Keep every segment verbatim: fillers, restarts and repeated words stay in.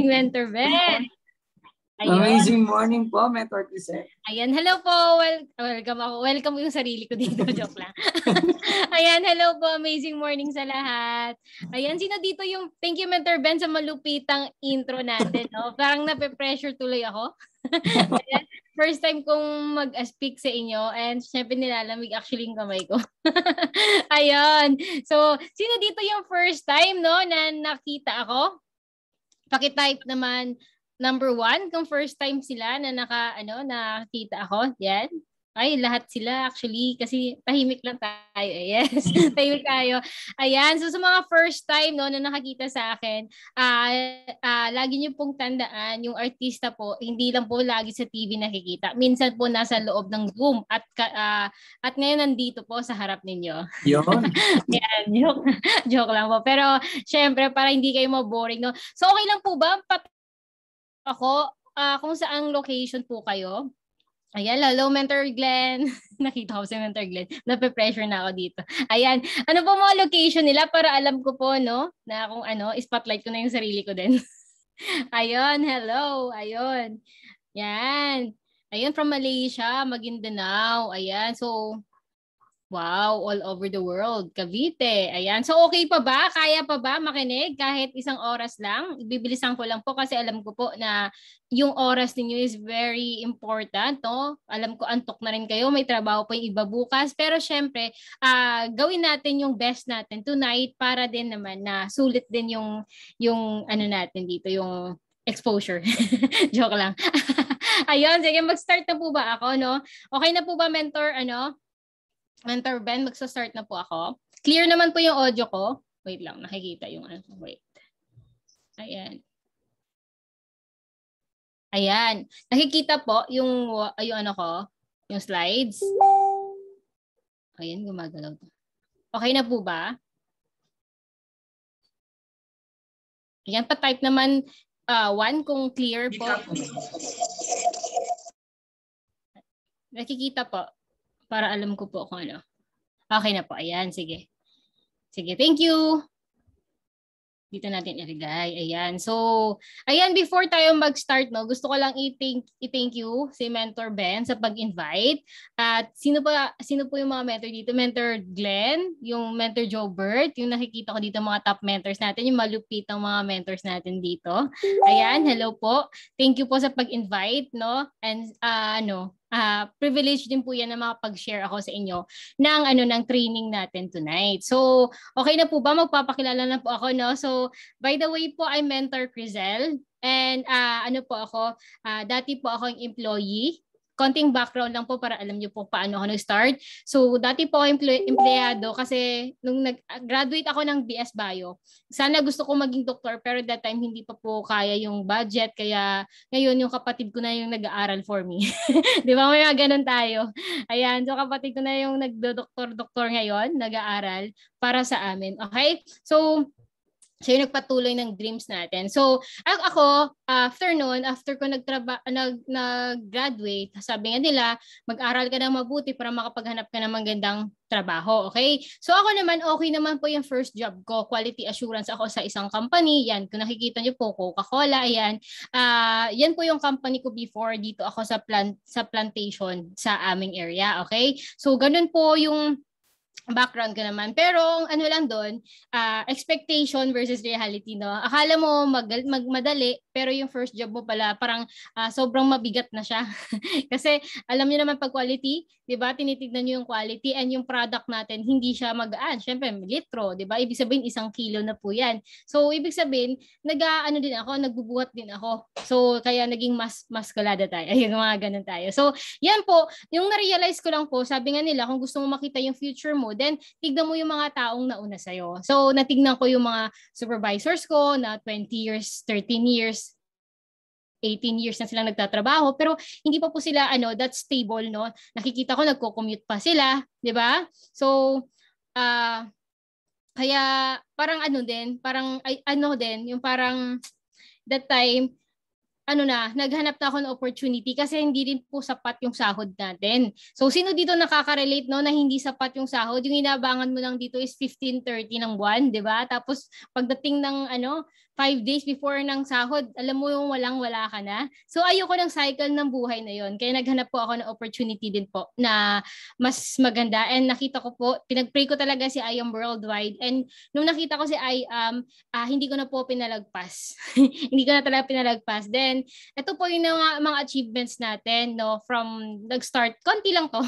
Mentor Ben. Ayan. Amazing morning po, Mentor Kryzlle. Ayan, hello po. Well, welcome ako. Welcome yung sarili ko dito. Joke lang. Ayan, hello po. Amazing morning sa lahat. Ayan, sino dito yung thank you, Mentor Ben, sa malupitang intro natin. No? Parang nape-pressure tuloy ako. Ayan, first time kong mag-speak sa inyo and syempre nilalamig actually yung kamay ko. Ayan. So, sino dito yung first time no na nakita ako? Pakitype naman number one, kung first time sila na naka, ano, nakita ako, yan. Ay, lahat sila actually, kasi tahimik lang tayo. Yes, tahimik tayo. Ayan, so sa mga first time no, na nakakita sa akin, uh, uh, lagi niyo pong tandaan, yung artista po, hindi lang po lagi sa T V nakikita. Minsan po nasa loob ng Zoom at uh, at ngayon nandito po sa harap ninyo. Yun. Ayan, joke, joke lang po. Pero syempre, para hindi kayo maboring. No? So okay lang po ba? Pat- Ako, uh, kung saang location po kayo. Ayan, hello Mentor Glenn. Nakita ko si Mentor Glenn. Nape-pressure na ako dito. Ayan, ano po mga location nila para alam ko po, no? Na kung ano, spotlight ko na yung sarili ko din. Ayun, hello. Ayun. Yan. Ayun, from Malaysia, Maguindanao. Ayan, so... Wow, all over the world. Cavite. Ayan. So okay pa ba? Kaya pa ba makinig kahit isang oras lang? Ibibilisan ko lang po kasi alam ko po na yung oras ninyo is very important. No? Alam ko antok na rin kayo. May trabaho po yung iba bukas. Pero syempre, uh, gawin natin yung best natin tonight para din naman na sulit din yung, yung ano natin dito, yung exposure. Joke lang. Ayun, sige mag-start na po ba ako? No? Okay na po ba mentor? Ano? Mentor Ben, magsa-start na po ako. Clear naman po yung audio ko. Wait lang, nakikita yung ano. Wait. Ayan. Ayan. Nakikita po yung, yung ano ko, yung slides. Ayan, gumagalaw. Okay na po ba? Ayan, pa-type naman uh, one kung clear po. Nakikita po. Para alam ko po kung ano. Okay na po. Ayan, sige. Sige, thank you. Dito natin irigay. Ayan. So, ayan, before tayo mag-start, no, gusto ko lang i-thank, i-thank you si Mentor Ben sa pag-invite. At sino pa, sino po yung mga mentor dito? Mentor Glenn, yung Mentor Jobert, yung nakikita ko dito mga top mentors natin, yung malupit ang mga mentors natin dito. Ayan, hello po. Thank you po sa pag-invite, no? And, uh, ano, Uh, privilege din po yan na makapag-share ako sa inyo ng ano ng training natin tonight. So, okay na po ba? Magpapakilala na po ako, no? So, by the way po, I'm Mentor Kryzlle. And uh, ano po ako, uh, dati po ako yung employee. Konting background lang po para alam niyo po paano ako nag-start. So, dati po ako emple- empleyado kasi nung nag-graduate ako ng B S Bio. Sana gusto ko maging doktor pero that time hindi pa po kaya yung budget. Kaya ngayon yung kapatid ko na yung nag-aaral for me. Di ba? May mga ganun tayo. Ayan. So, kapatid ko na yung nagdo-doktor-doktor ngayon, nag-aaral para sa amin. Okay? So, siya yung nagpatuloy ng dreams natin. So, ako, after noon, after ko nagtraba- nag- nag-graduate, sabi nga nila, mag-aral ka ng mabuti para makapaghanap ka ng magandang trabaho, okay? So ako naman, okay naman po yung first job ko. Quality assurance ako sa isang company. Yan, kung nakikita niyo po, Coca-Cola, ayan. Uh, yan po yung company ko before. Dito ako sa plant sa plantation sa aming area, okay? So ganun po yung background ko naman. Pero ano lang doon, uh, expectation versus reality, no? Akala mo mag- magmadali, pero yung first job mo pala parang uh, sobrang mabigat na siya. Kasi alam niyo naman pag quality, di ba? Tinitignan niyo yung quality and yung product natin, hindi siya magaan. Siyempre, litro, di ba? Ibig sabihin, isang kilo na po yan. So, ibig sabihin, nag-ano din ako, nagbubuhat din ako. So, kaya naging mas maskalada tayo. Ayun, mga ganun tayo. So, yan po, yung na-realize ko lang po, sabi nga nila, kung gusto mo makita yung future mo, then tignan mo yung mga taong nauna sa'yo. So, natignan ko yung mga supervisors ko na twenty years, thirteen years, eighteen years na silang nagtatrabaho, pero hindi pa po sila, ano, that stable, no? Nakikita ko, nagko-commute pa sila, di ba? So, ah, uh, kaya, parang ano din, parang, ay, ano din, yung parang, that time, ano na, naghanap na ako ng opportunity kasi hindi rin po sapat yung sahod natin. So, sino dito nakaka-relate, no, na hindi sapat yung sahod? Yung inaabangan mo lang dito is fifteen thirty ng buwan, di ba? Tapos, pagdating ng, ano, five days before ng sahod, alam mo yung walang-wala ka na. So ayoko ng cycle ng buhay na yon. Kaya naghanap po ako ng opportunity din po na mas maganda. And nakita ko po, pinag-pray ko talaga si I Am Worldwide. And nung nakita ko si I Am, uh, hindi ko na po pinalagpas. Hindi ko na talaga pinalagpas. Then, ito po yung mga, mga achievements natin, no? From nag-start, konti lang to.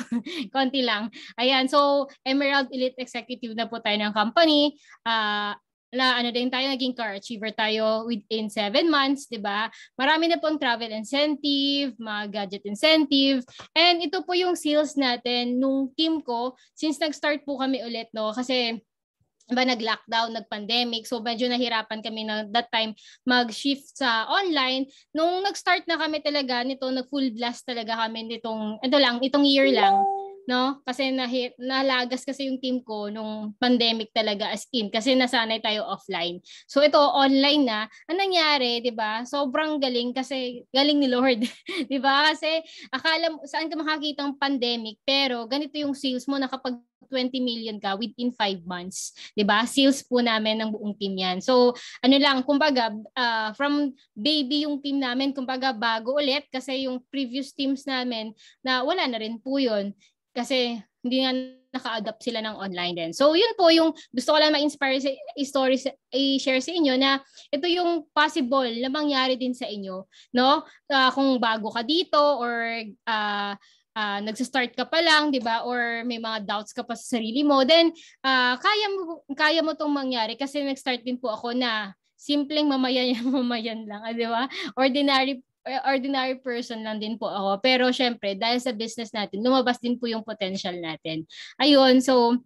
Konti lang. Ayan, so Emerald Elite Executive na po tayo ng company. Ah, uh, na ano din tayo, naging car achiever tayo within seven months, di ba? Marami na pong travel incentive, mga gadget incentive, and ito po yung sales natin nung team ko since nag-start po kami ulit, no? Kasi ba nag-lockdown, nag-pandemic, so medyo nahirapan kami na that time mag-shift sa online. Nung nag-start na kami talaga nito, nag-full blast talaga kami nitong, ito lang, itong year lang. No, kasi nahi- nalagas kasi yung team ko nung pandemic talaga, as in kasi nasanay tayo offline. So ito online na. Ang nangyari, 'di ba? Sobrang galing kasi galing ni Lord, 'di ba? Kasi akala mo saan ka makakita ng pandemic, pero ganito yung sales mo, nakapag twenty million ka within five months, 'di ba? Sales po namin ng buong team 'yan. So, ano lang, kumbaga uh, from baby yung team namin, kumbaga bago ulit kasi yung previous teams namin na wala na rin po 'yon. Kasi hindi nga naka-adapt sila ng online din. So, yun po yung gusto ko lang ma-inspire sa story, i-share sa inyo na ito yung possible na mangyari din sa inyo, no? Uh, kung bago ka dito or uh, uh, nagsistart ka pa lang, di ba? Or may mga doubts ka pa sa sarili mo. Then, uh, kaya mo, kaya mo itong mangyari kasi nag-start din po ako na simpleng mamayan, mamayan lang, di ba? Ordinary ordinary person lang din po ako. Pero syempre, dahil sa business natin, lumabas din po yung potential natin. Ayun, so,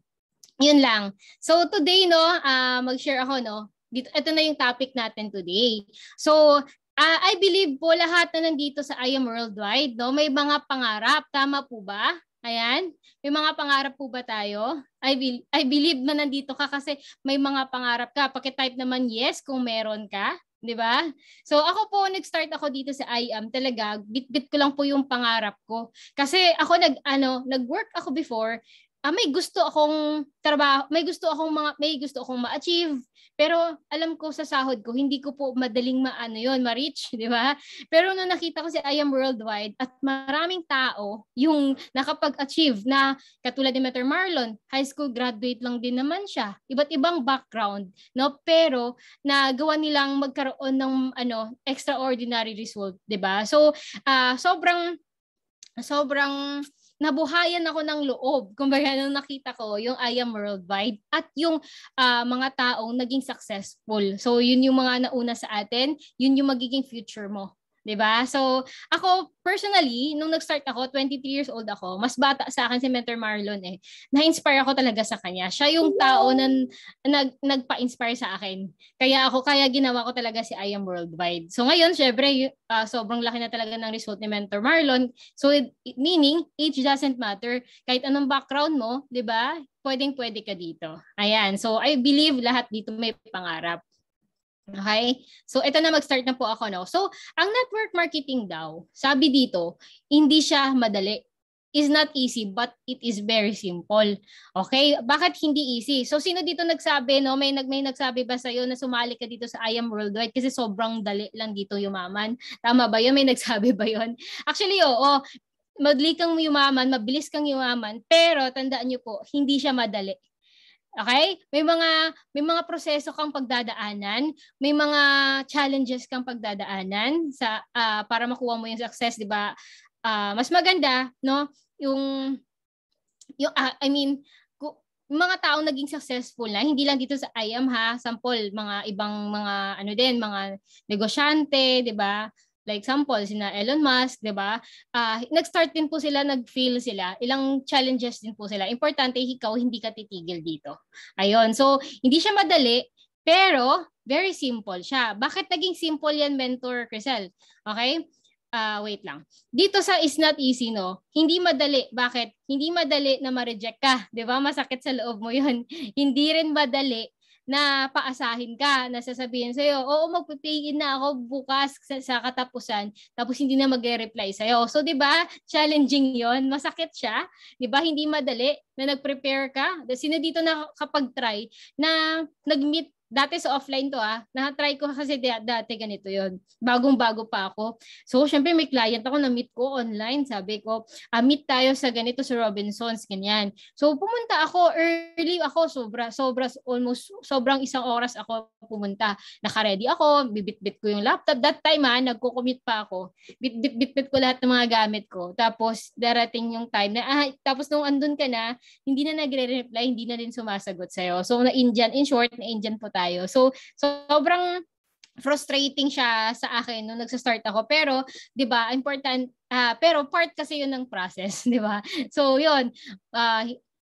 yun lang. So, today, no, uh, mag-share ako, no, dito, ito na yung topic natin today. So, uh, I believe po lahat na nandito sa I Am Worldwide, no, may mga pangarap. Tama po ba? Ayan. May mga pangarap po ba tayo? I, be- I believe na nandito ka kasi may mga pangarap ka. Pakitype naman yes kung meron ka. Diba? So ako po, nag-start ako dito sa I Am talaga, bit-bit ko lang po yung pangarap ko. Kasi ako nag ano, nag-work ako before, uh, may gusto akong trabaho, may gusto akong mga may gusto akong ma-achieve, pero alam ko sa sahod ko hindi ko po madaling maano yon, ma-reach, di ba? Pero nung nakita ko si I Am Worldwide at maraming tao yung nakapag-achieve na katulad ni Mentor Marlon, high school graduate lang din naman siya, iba't ibang background, no? Pero nagawa nilang magkaroon ng ano, extraordinary result, di ba? So uh, sobrang sobrang nabuhayan ako ng loob. Kumbaga nung nakita ko yung I Am Worldwide at yung uh, mga taong naging successful. So yun yung mga nauna sa atin, yun yung magiging future mo. 'Di ba? So ako personally, nung nag-start ako, twenty-three years old ako, mas bata sa akin si Mentor Marlon eh. Na-inspire ako talaga sa kanya. Siya yung tao na nag nagpa-inspire sa akin. Kaya ako, kaya ginawa ko talaga si I Am Worldwide. So ngayon, syempre, uh, sobrang laki na talaga ng result ni Mentor Marlon. So it, meaning, age doesn't matter. Kahit anong background mo, 'di ba? Pwedeng-pwede ka dito. Ayan. So I believe lahat dito may pangarap. Okay? So, ito na, mag-start na po ako, no? So, ang network marketing daw, sabi dito, hindi siya madali. It's not easy, but it is very simple. Okay? Bakit hindi easy? So, sino dito nagsabi, no? May, may nagsabi ba sa'yo na sumali ka dito sa I Am Worldwide kasi sobrang dali lang dito yumaman? Tama ba yun? May nagsabi ba yun? Actually, oo. Madali kang yumaman, mabilis kang yumaman, pero tandaan nyo po, hindi siya madali. Okay? May mga may mga proseso kang pagdadaanan, may mga challenges kang pagdadaanan sa uh, para makuha mo yung success, 'di ba? Uh, mas maganda, no? Yung yung uh, I mean, yung mga taong naging successful na, hindi lang dito sa I Am ha, sample mga ibang mga ano din, mga negosyante, 'di ba? Like example, sina Elon Musk, di ba? Uh, nag-start din po sila, nag-fail sila. Ilang challenges din po sila. Importante, ikaw, hindi ka titigil dito. Ayun. So, hindi siya madali, pero very simple siya. Bakit naging simple yan, Mentor Kryzlle? Okay? Uh, wait lang. Dito sa is not easy, no? Hindi madali. Bakit? Hindi madali na ma-reject ka. Di ba? Masakit sa loob mo yun. Hindi rin madali na paasahin ka, na sasabihin sa'yo, oo, magpipay-in na ako bukas sa, sa katapusan, tapos hindi na mag-reply sa'yo. So, di ba, challenging yon, masakit siya, di ba, hindi madali na nag-prepare ka. Sino dito na kapag-try na nag-meet Dati sa offline to ah, na-try ko kasi dati ganito yun. Bagong-bago pa ako. So syempre may client ako na meet ko online. Sabi ko, ah, meet tayo sa ganito sa Robinsons, ganyan. So pumunta ako, early ako, sobra, sobra, almost sobrang isang oras ako pumunta. Naka-ready ako, bibit-bit ko yung laptop. That time ah, nagko-commit pa ako. Bit-bit-bit ko lahat ng mga gamit ko. Tapos darating yung time na, ah, tapos nung andun ka na, hindi na nagre-reply, hindi na din sumasagot sa'yo. So na-Indian, in short, na-Indian po tayo. So, sobrang frustrating siya sa akin nung nagsa-start ako. Pero, di ba, important, uh, pero part kasi yun ng process, di ba? So, yun, uh,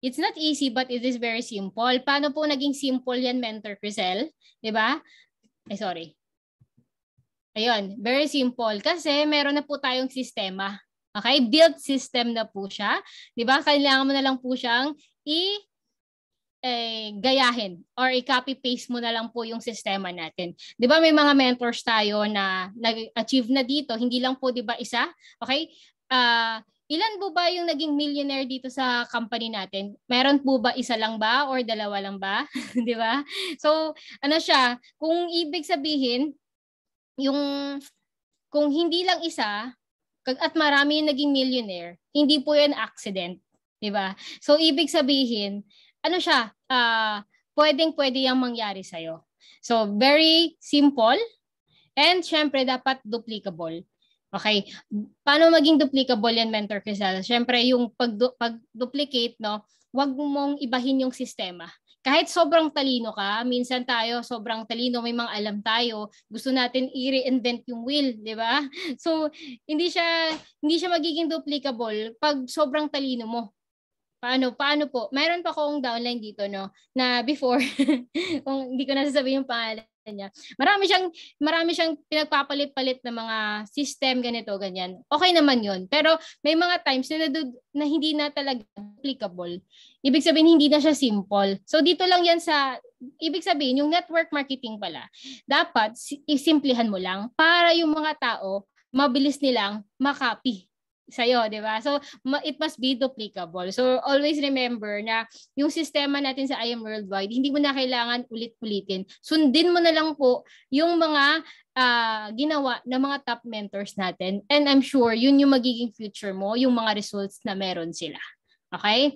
it's not easy but it is very simple. Paano po naging simple yan, Mentor Kryzlle? Di ba? Eh, sorry. Ayun, very simple. Kasi meron na po tayong sistema. Okay? Built system na po siya. Di ba? Kailangan mo na lang po siyang i- Eh, gayahin or i-copy-paste mo na lang po yung sistema natin. Di ba may mga mentors tayo na nag-achieve na dito, hindi lang po di ba isa? Okay? Uh, ilan po ba yung naging millionaire dito sa company natin? Meron po ba isa lang ba or dalawa lang ba? Di ba? So, ano siya? Kung ibig sabihin, yung kung hindi lang isa at marami yung naging millionaire, hindi po yun accident. Di ba? So, ibig sabihin, ano siya, uh, pwedeng-pwede yung mangyari sa'yo. So, very simple and syempre dapat duplicable. Okay, paano maging duplicable yan, Mentor Kryzlle? Syempre, yung pag-duplicate, no, wag mong ibahin yung sistema. Kahit sobrang talino ka, minsan tayo sobrang talino, may mga alam tayo, gusto natin i-reinvent yung wheel, di ba? So, hindi siya, hindi siya magiging duplicable pag sobrang talino mo. Paano, paano po? Mayroon pa akong downline dito, no? Na before, kung hindi ko nasasabihin yung pangalan niya. Marami siyang, marami siyang pinagpapalit-palit na mga system, ganito, ganyan. Okay naman yun. Pero may mga times na, nadu- na hindi na talaga applicable. Ibig sabihin, hindi na siya simple. So, dito lang yan sa, ibig sabihin, yung network marketing pala. Dapat, isimplihan mo lang para yung mga tao, mabilis nilang makopy sa'yo, di ba? So, it must be duplicable. So, always remember na yung sistema natin sa I Am Worldwide, hindi mo na kailangan ulit-ulitin. Sundin mo na lang po yung mga uh, ginawa ng mga top mentors natin. And I'm sure, yun yung magiging future mo, yung mga results na meron sila. Okay?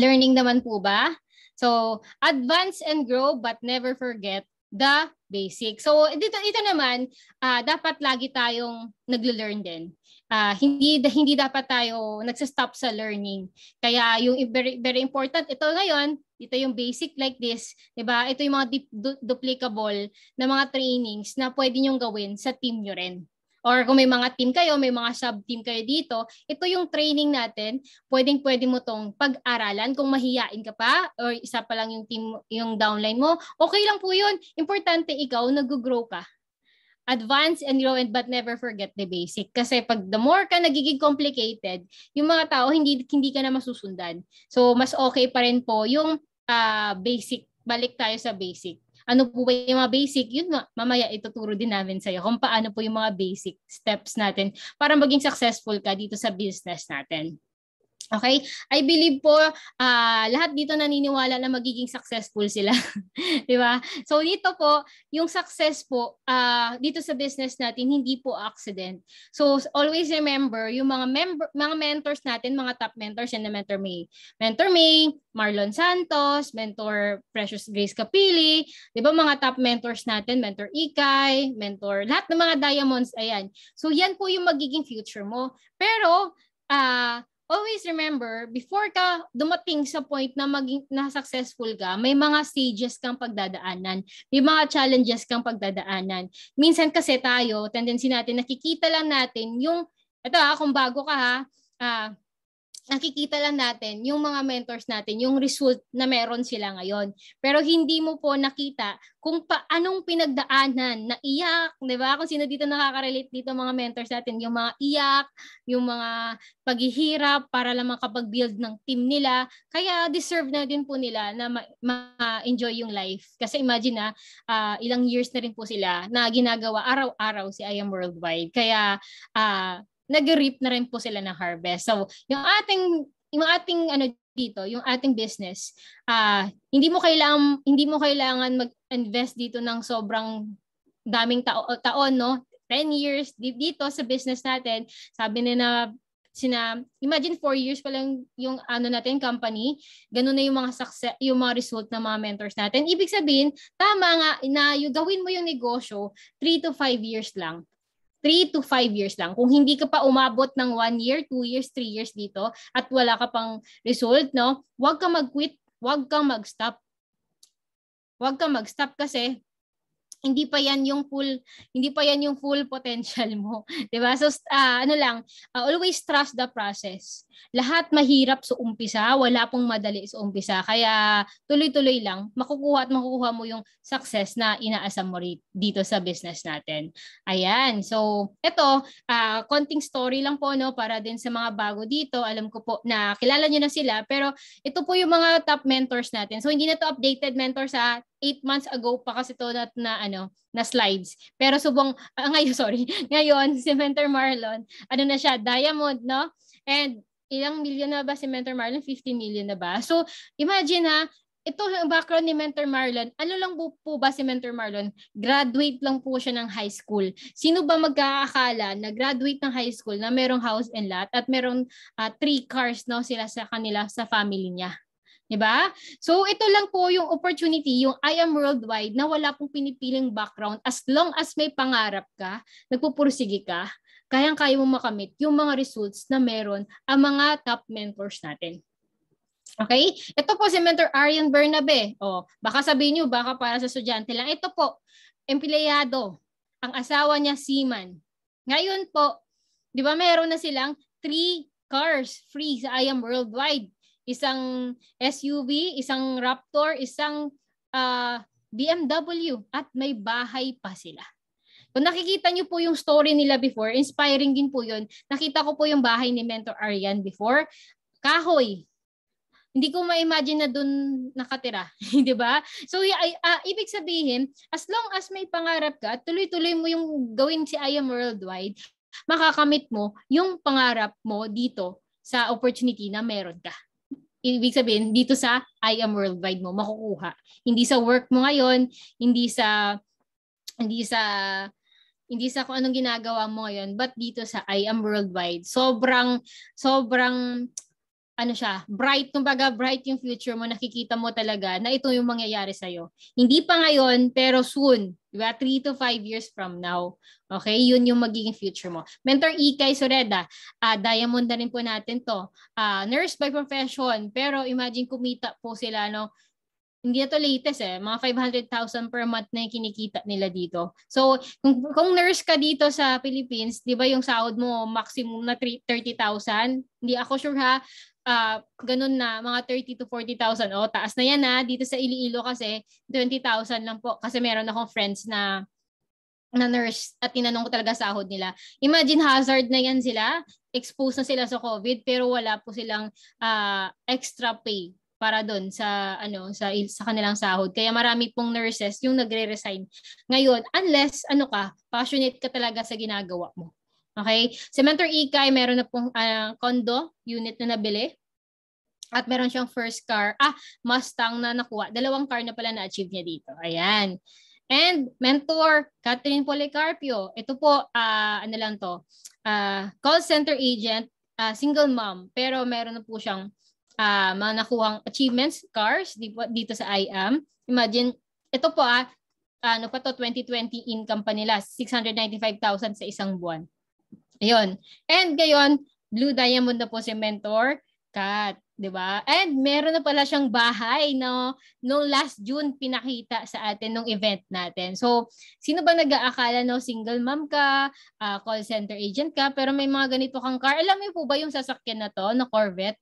Learning naman po ba? So, advance and grow but never forget the basic. So, dito, ito naman, uh, dapat lagi tayong nag-learn din. Uh, hindi hindi dapat tayo nagsa-stop sa learning. Kaya yung very, very important, ito ngayon, ito yung basic like this, di ba? Ito yung mga du- duplicable na mga trainings na pwede niyong gawin sa team niyo rin. Or kung may mga team kayo, may mga sub-team kayo dito, ito yung training natin, pwedeng-pwede mo tong pag-aralan. Kung mahiyain ka pa, or isa pa lang yung team, yung downline mo, okay lang po yun. Importante ikaw, nag-grow ka. Advance and grow and but never forget the basic. Kasi pag the more ka nagiging complicated, yung mga tao, hindi, hindi ka na masusundan. So, mas okay pa rin po yung uh, basic. Balik tayo sa basic. Ano po ba yung mga basic? Yun, mamaya ituturo din namin sa'yo kung paano po yung mga basic steps natin para maging successful ka dito sa business natin. Okay? I believe po, uh, lahat dito naniniwala na magiging successful sila. Di ba? So dito po, yung success po, uh, dito sa business natin, hindi po accident. So always remember, yung mga member, mga mentors natin, mga top mentors, yan na Mentor May. Mentor May, Marlon Santos, Mentor Precious Grace Kapili, di ba mga top mentors natin, Mentor Ikay, Mentor, lahat ng mga diamonds, ayan. So yan po yung magiging future mo. Pero, ah, uh, always remember, before ka dumating sa point na maging na successful ka, may mga stages kang pagdadaanan. May mga challenges kang pagdadaanan. Minsan kasi tayo, tendency natin, nakikita lang natin yung, ito ha, kung bago ka ha, ah, nakikita lang natin yung mga mentors natin, yung result na meron sila ngayon. Pero hindi mo po nakita kung paanong pinagdaanan, naiyak, di ba? Kung sino dito nakaka-relate dito mga mentors natin, yung mga iyak, yung mga paghihirap para lang makapag-build ng team nila. Kaya deserve na din po nila na ma-enjoy yung life. Kasi imagine na, uh, ilang years na rin po sila na ginagawa araw-araw si I Am Worldwide. Kaya, ah, uh, nag-reap na rin po sila ng harvest. So, yung ating yung ating ano dito, yung ating business, uh, hindi mo kailangan hindi mo kailangan mag-invest dito ng sobrang daming ta- taon, no? ten years dito sa business natin. Sabi na na sina imagine four years pa lang yung ano natin company, ganun na yung mga success, yung mga result ng mga mentors natin. Ibig sabihin, tama nga na yung gawin mo yung negosyo three to five years lang. three to five years lang. Kung hindi ka pa umabot ng one year, two years, three years dito at wala ka pang result, no? Huwag kang mag-quit, huwag kang mag-stop. Huwag kang mag-stop kasi hindi pa yan yung full hindi pa yan yung full potential mo, 'di ba? So uh, ano lang, uh, always trust the process. Lahat mahirap sa umpisa, wala pong madali sa umpisa. Kaya tuloy-tuloy lang, makukuha at makukuha mo yung success na inaasam mo dito sa business natin. Ayan. So ito, uh, konting story lang po, no, para din sa mga bago dito. Alam ko po na kilala niyo na sila, pero ito po yung mga top mentors natin. So hindi na to updated mentors sa eight months ago pa kasi to na, na ano na slides. Pero subong uh, ngayon sorry. Ngayon si Mentor Marlon, ano na siya, diamond, no? And ilang million na ba si Mentor Marlon? fifty million na ba? So imagine ha, ito ang background ni Mentor Marlon. Ano lang po, po ba si Mentor Marlon? Graduate lang po siya ng high school. Sino ba magkakakala na graduate ng high school na merong house and lot at merong uh, three cars, no, sila sa kanila sa family niya? Diba? So ito lang po yung opportunity, yung I Am Worldwide, na wala pong pinipiling background. As long as may pangarap ka, nagpupursige ka, kayang-kaya mo makamit yung mga results na meron ang mga top mentors natin. Okay? Ito po si Mentor Arian Bernabe. O, baka sabihin nyo, baka para sa estudyante lang. Ito po, empleyado. Ang asawa niya, seaman. Ngayon po, di ba meron na silang three cars free sa I Am Worldwide. Isang S U V, isang Raptor, isang uh, B M W, at may bahay pa sila. Kung nakikita niyo po yung story nila before, inspiring din po yun. Nakita ko po yung bahay ni Mentor Arian before. Kahoy. Hindi ko ma-imagine na doon nakatira. Di ba? So i- uh, ibig sabihin, as long as may pangarap ka, tuloy-tuloy mo yung gawin si I Am Worldwide, makakamit mo yung pangarap mo dito sa opportunity na meron ka. Ibig sabihin, dito sa I Am Worldwide mo makukuha. Hindi sa work mo ngayon, hindi sa hindi sa hindi sa kung anong ginagawa mo ngayon, but dito sa I Am Worldwide. Sobrang sobrang ano siya, bright, kumbaga bright yung future mo, nakikita mo talaga na ito yung mangyayari sa'yo. Hindi pa ngayon, pero soon, diba? Three to five years from now. Okay, yun yung magiging future mo. Mentor Ikay Sureda, uh, diamond na rin po natin to. Uh, nurse by profession, pero imagine kumita po sila, no? Hindi na to latest eh, mga five hundred thousand per month na yung kinikita nila dito. So, kung, kung nurse ka dito sa Philippines, di ba yung sahod mo maximum na thirty thousand? Hindi ako sure ha. Uh, ganun na, mga thirty to forty thousand. O, taas na yan ha. Dito sa Iloilo kasi, twenty thousand lang po. Kasi meron akong friends na, na nurse at tinanong ko talaga sahod nila. Imagine hazard na yan sila. Exposed na sila sa COVID pero wala po silang uh, extra pay para doon sa ano sa sa kanilang sahod. Kaya marami pong nurses yung nagre-resign ngayon unless ano ka, passionate ka talaga sa ginagawa mo. Okay? Si Mentor Ikay meron na pong uh, condo unit na nabili. At meron siyang first car, ah, Mustang na nakuha. Dalawang car na pala na-achieve niya dito. Ayan. And Mentor Catherine Policarpio. Ito po uh, ano lang to? Uh, call center agent, uh, single mom, pero meron na po siyang Uh, mga nakuhang achievements, cars, dito sa I Am. Imagine, ito po ah, ano pa to, twenty twenty income pa nila, six hundred ninety-five thousand sa isang buwan. Ayun. And ngayon, Blue Diamond na po si Mentor Kat, di ba? And meron na pala siyang bahay, no? Noong last June, pinakita sa atin nung event natin. So, sino ba nag-aakala, no? Single mom ka, uh, call center agent ka, pero may mga ganito kang car. Alam niyo po ba yung sasakyan na to, na Corvette?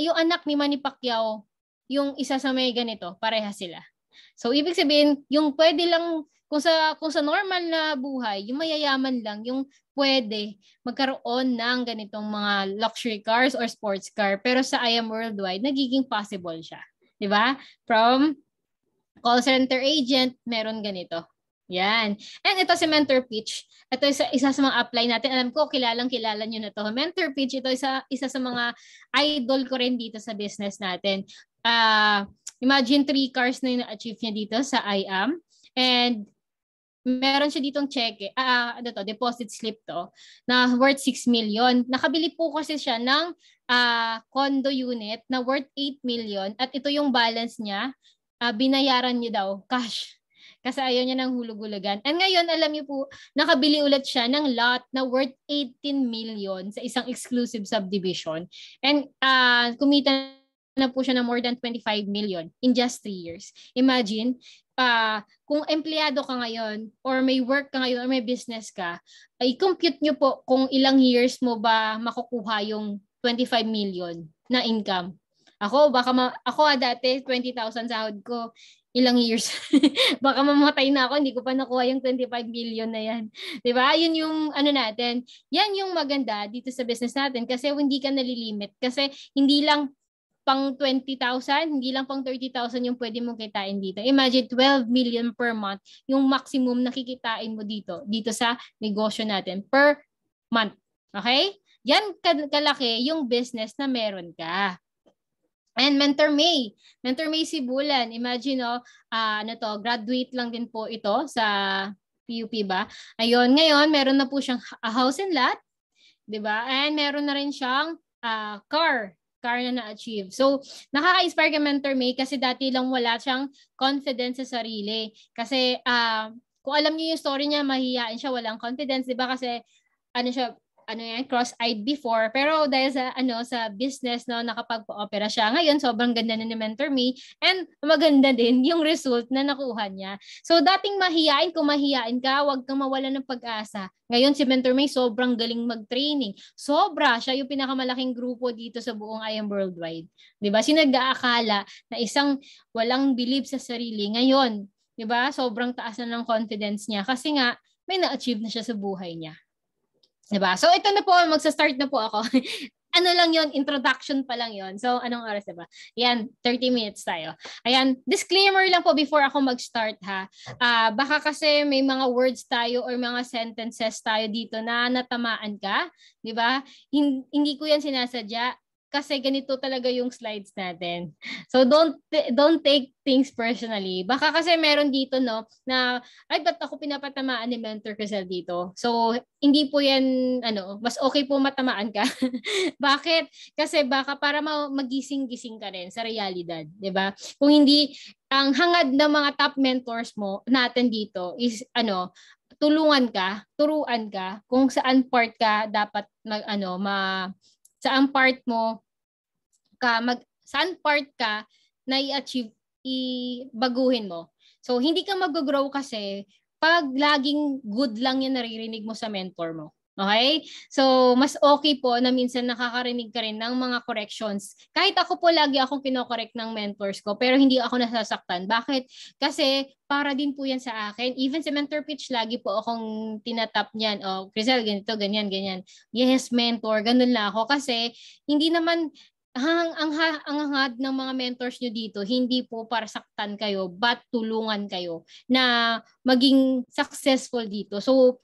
Yung anak ni Manny Pacquiao, yung isa sa may ganito, pareha sila. So ibig sabihin, yung pwede lang kung sa kung sa normal na buhay, yung mayayaman lang yung pwede magkaroon ng ganitong mga luxury cars or sports car, pero sa I Am Worldwide nagiging possible siya, 'di ba? From call center agent, meron ganito. Yan. And ito si Mentor Pitch. Ito isa, isa sa mga apply natin. Alam ko, kilalang kilala nyo na to. Mentor Pitch, ito isa, isa sa mga idol ko rin dito sa business natin. Uh, imagine three cars na yung na-achieve niya dito sa I Am. And meron siya ditong cheque, uh, ano to, deposit slip to, na worth six million. Nakabili po kasi siya ng uh, condo unit na worth eight million. At ito yung balance niya. Uh, binayaran niya daw cash. Kasi ayaw niya ng hulugulugan. And ngayon, alam niyo po, nakabili ulit siya ng lot na worth eighteen million sa isang exclusive subdivision. And uh, kumita na po siya na more than twenty-five million in just three years. Imagine, uh, kung empleyado ka ngayon or may work ka ngayon or may business ka, i-compute niyo po kung ilang years mo ba makukuha yung twenty-five million na income. Ako, baka ma- ako dati, twenty thousand sahod ko, ilang years. Baka mamatay na ako, hindi ko pa nakuha yung twenty-five million na yan. Diba? Yun yung ano natin. Yan yung maganda dito sa business natin kasi hindi ka nalilimit. Kasi hindi lang pang twenty thousand, hindi lang pang thirty thousand yung pwede mong kitain dito. Imagine twelve million per month yung maximum na kikitain mo dito, dito sa negosyo natin per month. Okay? Yan kalaki yung business na meron ka. And Mentor May, Mentor Macy Bula, imagine oh, uh, ano to, graduate lang din po ito sa P U P ba? Ayun, ngayon meron na po siyang house and lot, 'di ba? And meron na rin siyang uh, car, car na na-achieve. So, nakaka-inspire kay Mentor May kasi dati lang wala siyang confidence sa sarili. Kasi uh, kung alam niyo yung story niya, mahihiyain siya, walang confidence, 'di ba? Kasi ano siya, ano yan, cross-eyed before. Pero dahil sa, ano, sa business, no, nakapag-opera siya. Ngayon, sobrang ganda na ni Mentor Me. And maganda din yung result na nakuha niya. So, dating mahiyain, kung mahiyain ka, huwag kang mawala ng pag-asa. Ngayon, si Mentor Me, sobrang galing mag-training. Sobra. Siya yung pinakamalaking grupo dito sa buong I Am Worldwide. Diba? Sinag-aakala na isang walang belief sa sarili. Ngayon, diba? Sobrang taas na ng confidence niya. Kasi nga, may na-achieve na siya sa buhay niya. Diba? So, ito na po. Magsa-start na po ako. Ano lang yon, introduction pa lang yon. So, anong oras na ba? Ayan, thirty minutes tayo. Ayan, disclaimer lang po before ako mag-start ha. Uh, baka kasi may mga words tayo or mga sentences tayo dito na natamaan ka. Diba? Hin- hindi ko yan sinasadya kasi ganito talaga yung slides natin. So, don't t- don't take things personally. Baka kasi meron dito, no, na, ay, ba't ako pinapatamaan ni Mentor Kryzlle dito? So, hindi po yan, ano, mas okay po matamaan ka. Bakit? Kasi baka para magising-gising ka rin sa realidad, di ba? Kung hindi, ang hangad ng mga top mentors mo natin dito is, ano, tulungan ka, turuan ka, kung saan part ka dapat, mag, ano, ma... saan part mo ka mag saan part ka na i-achieve i-baguhin mo. So hindi ka mag-grow kasi pag laging good lang 'yung naririnig mo sa mentor mo. Okay? So mas okay po na minsan nakakarinig ka rin ng mga corrections. Kahit ako po lagi akong kino-correct ng mentors ko pero hindi ako nasasaktan. Bakit? Kasi para din po 'yan sa akin. Even sa Mentor Pitch lagi po akong tinatap niyan. Oh, Kryzlle, ganito, ganyan, ganyan. Yes, mentor, ganun lang ako kasi hindi naman ang ang ang hangad ng mga mentors nyo dito, hindi po para saktan kayo, but tulungan kayo na maging successful dito. So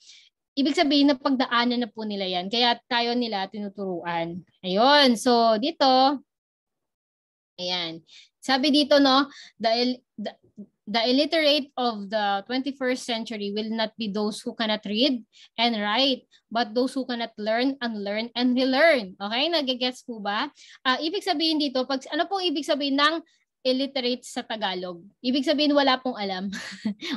ibig sabihin na pagdaanan na po nila yan. Kaya tayo nila tinuturuan. Ayun. So, dito. Ayan. Sabi dito, no, the, the, the illiterate of the twenty-first century will not be those who cannot read and write, but those who cannot learn, unlearn, and relearn. Okay? Nag-gets po ba? Uh, ibig sabihin dito, pag, ano po ibig sabihin ng illiterate sa Tagalog? Ibig sabihin wala pong alam.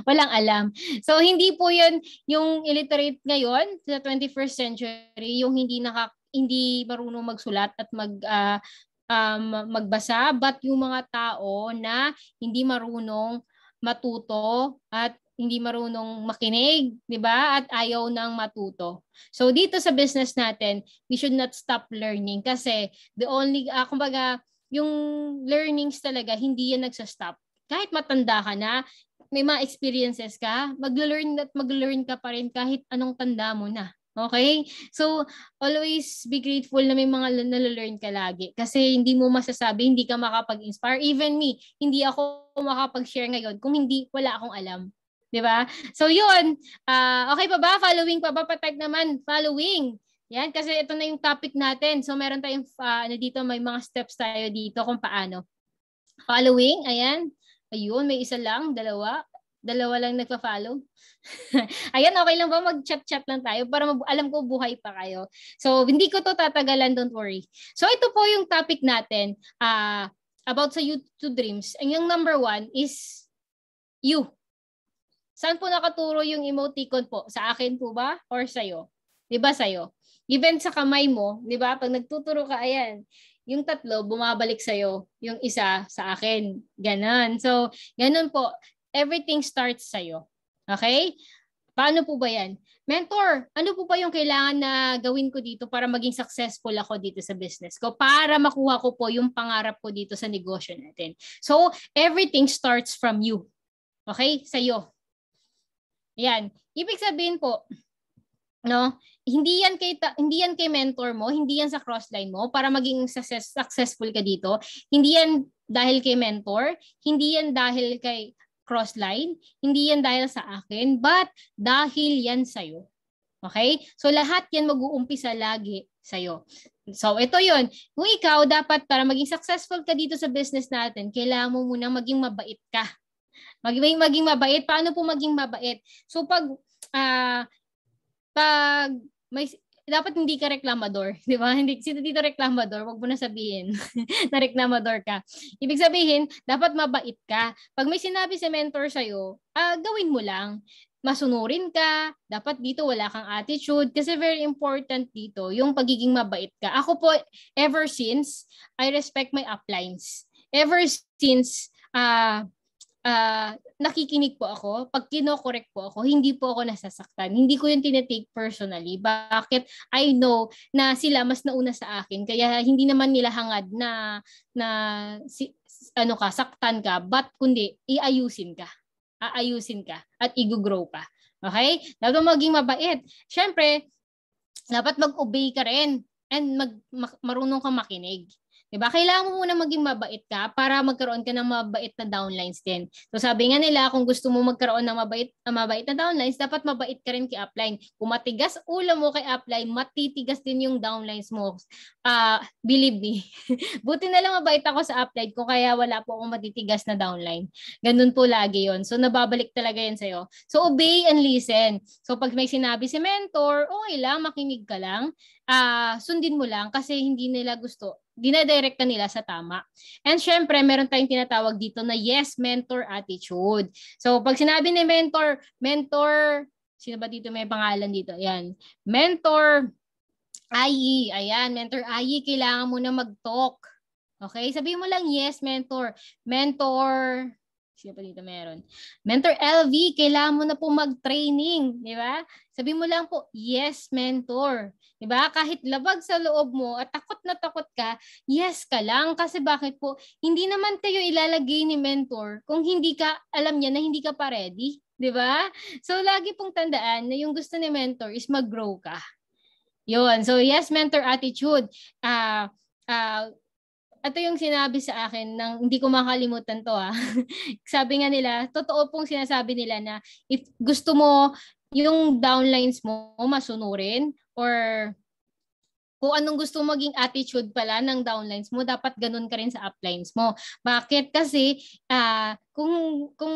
Walang alam. So hindi po 'yun yung illiterate ngayon sa twenty-first century, yung hindi naka hindi marunong magsulat at mag uh, um, magbasa, but yung mga tao na hindi marunong matuto at hindi marunong makinig, 'di ba? At ayaw nang matuto. So dito sa business natin, we should not stop learning kasi the only uh, kumbaga yung learnings talaga, hindi yan nagsastop. Kahit matanda ka na, may mga experiences ka, mag-learn at mag-learn ka pa rin kahit anong tanda mo na. Okay? So, always be grateful na may mga nalalearn ka lagi. Kasi hindi mo masasabi, hindi ka makapag-inspire. Even me, hindi ako makapag-share ngayon kung hindi, wala akong alam. 'Di ba? So 'yun. Uh, okay pa ba? Following pa ba? Patag naman, following. Yan, kasi ito na yung topic natin. So meron tayong uh, ano dito, may mga steps tayo dito kung paano. Following, ayan. Ayun, may isa lang, dalawa. Dalawa lang nagpa-follow. Ayan, okay lang ba? Mag-chat-chat lang tayo para alam ko buhay pa kayo. So hindi ko to tatagalan, don't worry. So ito po yung topic natin uh, about sa youth to dreams. And yung number one is you. Saan po nakaturo yung emoticon po? Sa akin po ba? Or sa'yo? Diba sa'yo? Given sa kamay mo, 'di ba? Pag nagtuturo ka, ayan, yung tatlo bumabalik sa iyo, yung isa sa akin. Ganon. So, ganon po. Everything starts sa iyo. Okay? Paano po ba 'yan? Mentor, ano po ba yung kailangan na gawin ko dito para maging successful ako dito sa business ko? Para makuha ko po yung pangarap ko dito sa negosyo natin. So, everything starts from you. Okay? Sa iyo. Ayan. Ibig sabihin po, no? Hindi yan kay hindi yan kay mentor mo, hindi yan sa crossline mo para maging success, successful ka dito. Hindi yan dahil kay mentor, hindi yan dahil kay crossline, hindi yan dahil sa akin, but dahil yan sa iyo. Okay? So lahat yan mag-uumpisa lagi sa iyo. So ito 'yun. Kung ikaw dapat para maging successful ka dito sa business natin, kailangan mo munang maging mabait ka. Maging maging mabait. Paano po maging mabait? So pag ah uh, pag may dapat hindi ka reklamador, 'di ba? Hindi sino dito reklamador, wag mo na sabihin na reklamador ka. Ibig sabihin, dapat mabait ka. Pag may sinabi si mentor sa iyo, uh, gawin mo lang. Masunurin ka. Dapat dito wala kang attitude kasi very important dito yung pagiging mabait ka. Ako po ever since I respect my uplines. Ever since ah uh, Uh, nakikinig po ako, pag kinokorek po ako, hindi po ako nasasaktan. Hindi ko yung tinitake personally. Bakit? I know na sila mas nauna sa akin. Kaya hindi naman nila hangad na, na si, ano ka, saktan ka. But kundi, iayusin ka. Aayusin ka. At i-grow ka. Okay? Dapat maging mabait. Siyempre, dapat mag-obey ka rin. And mag, marunong kang makinig. Diba? Kailangan mo muna maging mabait ka para magkaroon ka ng mabait na downlines din. So sabi nga nila, kung gusto mo magkaroon ng mabait, mabait na downlines, dapat mabait ka rin kay upline. Kung matigas ulo mo kay upline, matitigas din yung downlines mo. Uh, believe me. Buti na lang mabait ako sa upline ko kaya wala po akong matitigas na downline. Ganun po lagi yon. So nababalik talaga yan sa'yo. So obey and listen. So pag may sinabi si mentor, okay lang, makinig ka lang. Uh, sundin mo lang kasi hindi nila gusto. Dinadirekta nila sa tama. And syempre, meron tayong tinatawag dito na yes mentor attitude. So pag sinabi ni mentor, mentor, sino ba dito may pangalan dito? Ayan. Mentor I E. Ayan, mentor I E, kailangan mo na mag-talk. Okay? Sabihin mo lang yes mentor. Mentor, sino pa dito meron? Mentor L V, kailangan mo na po mag-training, di ba? Sabi mo lang po, yes, mentor. Di ba? Kahit labag sa loob mo at takot na takot ka, yes ka lang. Kasi bakit po, hindi naman kayo ilalagay ni mentor kung hindi ka, alam niya na hindi ka pa ready. Di ba? So, lagi pong tandaan na yung gusto ni mentor is mag-grow ka. Yun. So, yes, mentor attitude. Ah, uh, ah, uh, Ito yung sinabi sa akin, ng, hindi ko makalimutan to ha. Sabi nga nila, totoo pong sinasabi nila na if gusto mo yung downlines mo masunurin or kung anong gusto maging attitude pala ng downlines mo, dapat ganun ka rin sa uplines mo. Bakit? Kasi uh, kung... kung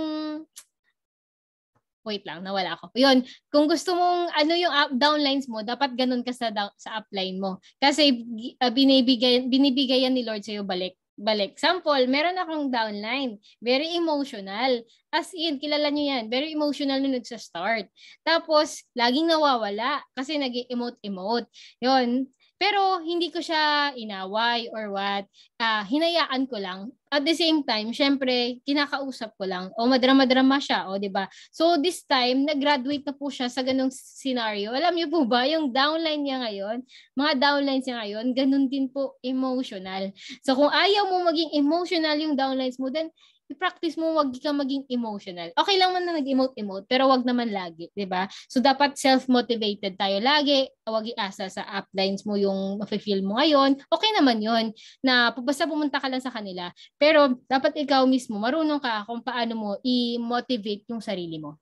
Wait lang, nawala ako. Yun, kung gusto mong ano yung up, downlines mo, dapat ganun ka sa, down, sa upline mo. Kasi uh, binibigay, binibigayan ni Lord sa'yo balik. Balik. Sample, meron akong downline. Very emotional. As in, kilala nyo yan. Very emotional nung nagsa-start. Tapos, laging nawawala kasi nag-emote-emote. Yun. Pero hindi ko siya inaway or what. Uh, hinayaan ko lang. At the same time, syempre, kinakausap ko lang. O, madrama-drama siya, o, diba? So, this time, nag-graduate na po siya sa ganung scenario. Alam niyo po ba, yung downline niya ngayon, mga downlines niya ngayon, ganun din po, emotional. So, kung ayaw mo maging emotional yung downlines mo, then, i-practice mo, wag ka maging emotional. Okay lang man na nag-emote-emote, pero wag naman lagi, diba? So, dapat self-motivated tayo lagi. Wag i-asa sa uplines mo yung mafe-feel mo ngayon. Okay naman yun, na basta pumunta ka lang sa kanila. Pero, dapat ikaw mismo, marunong ka kung paano mo i-motivate yung sarili mo.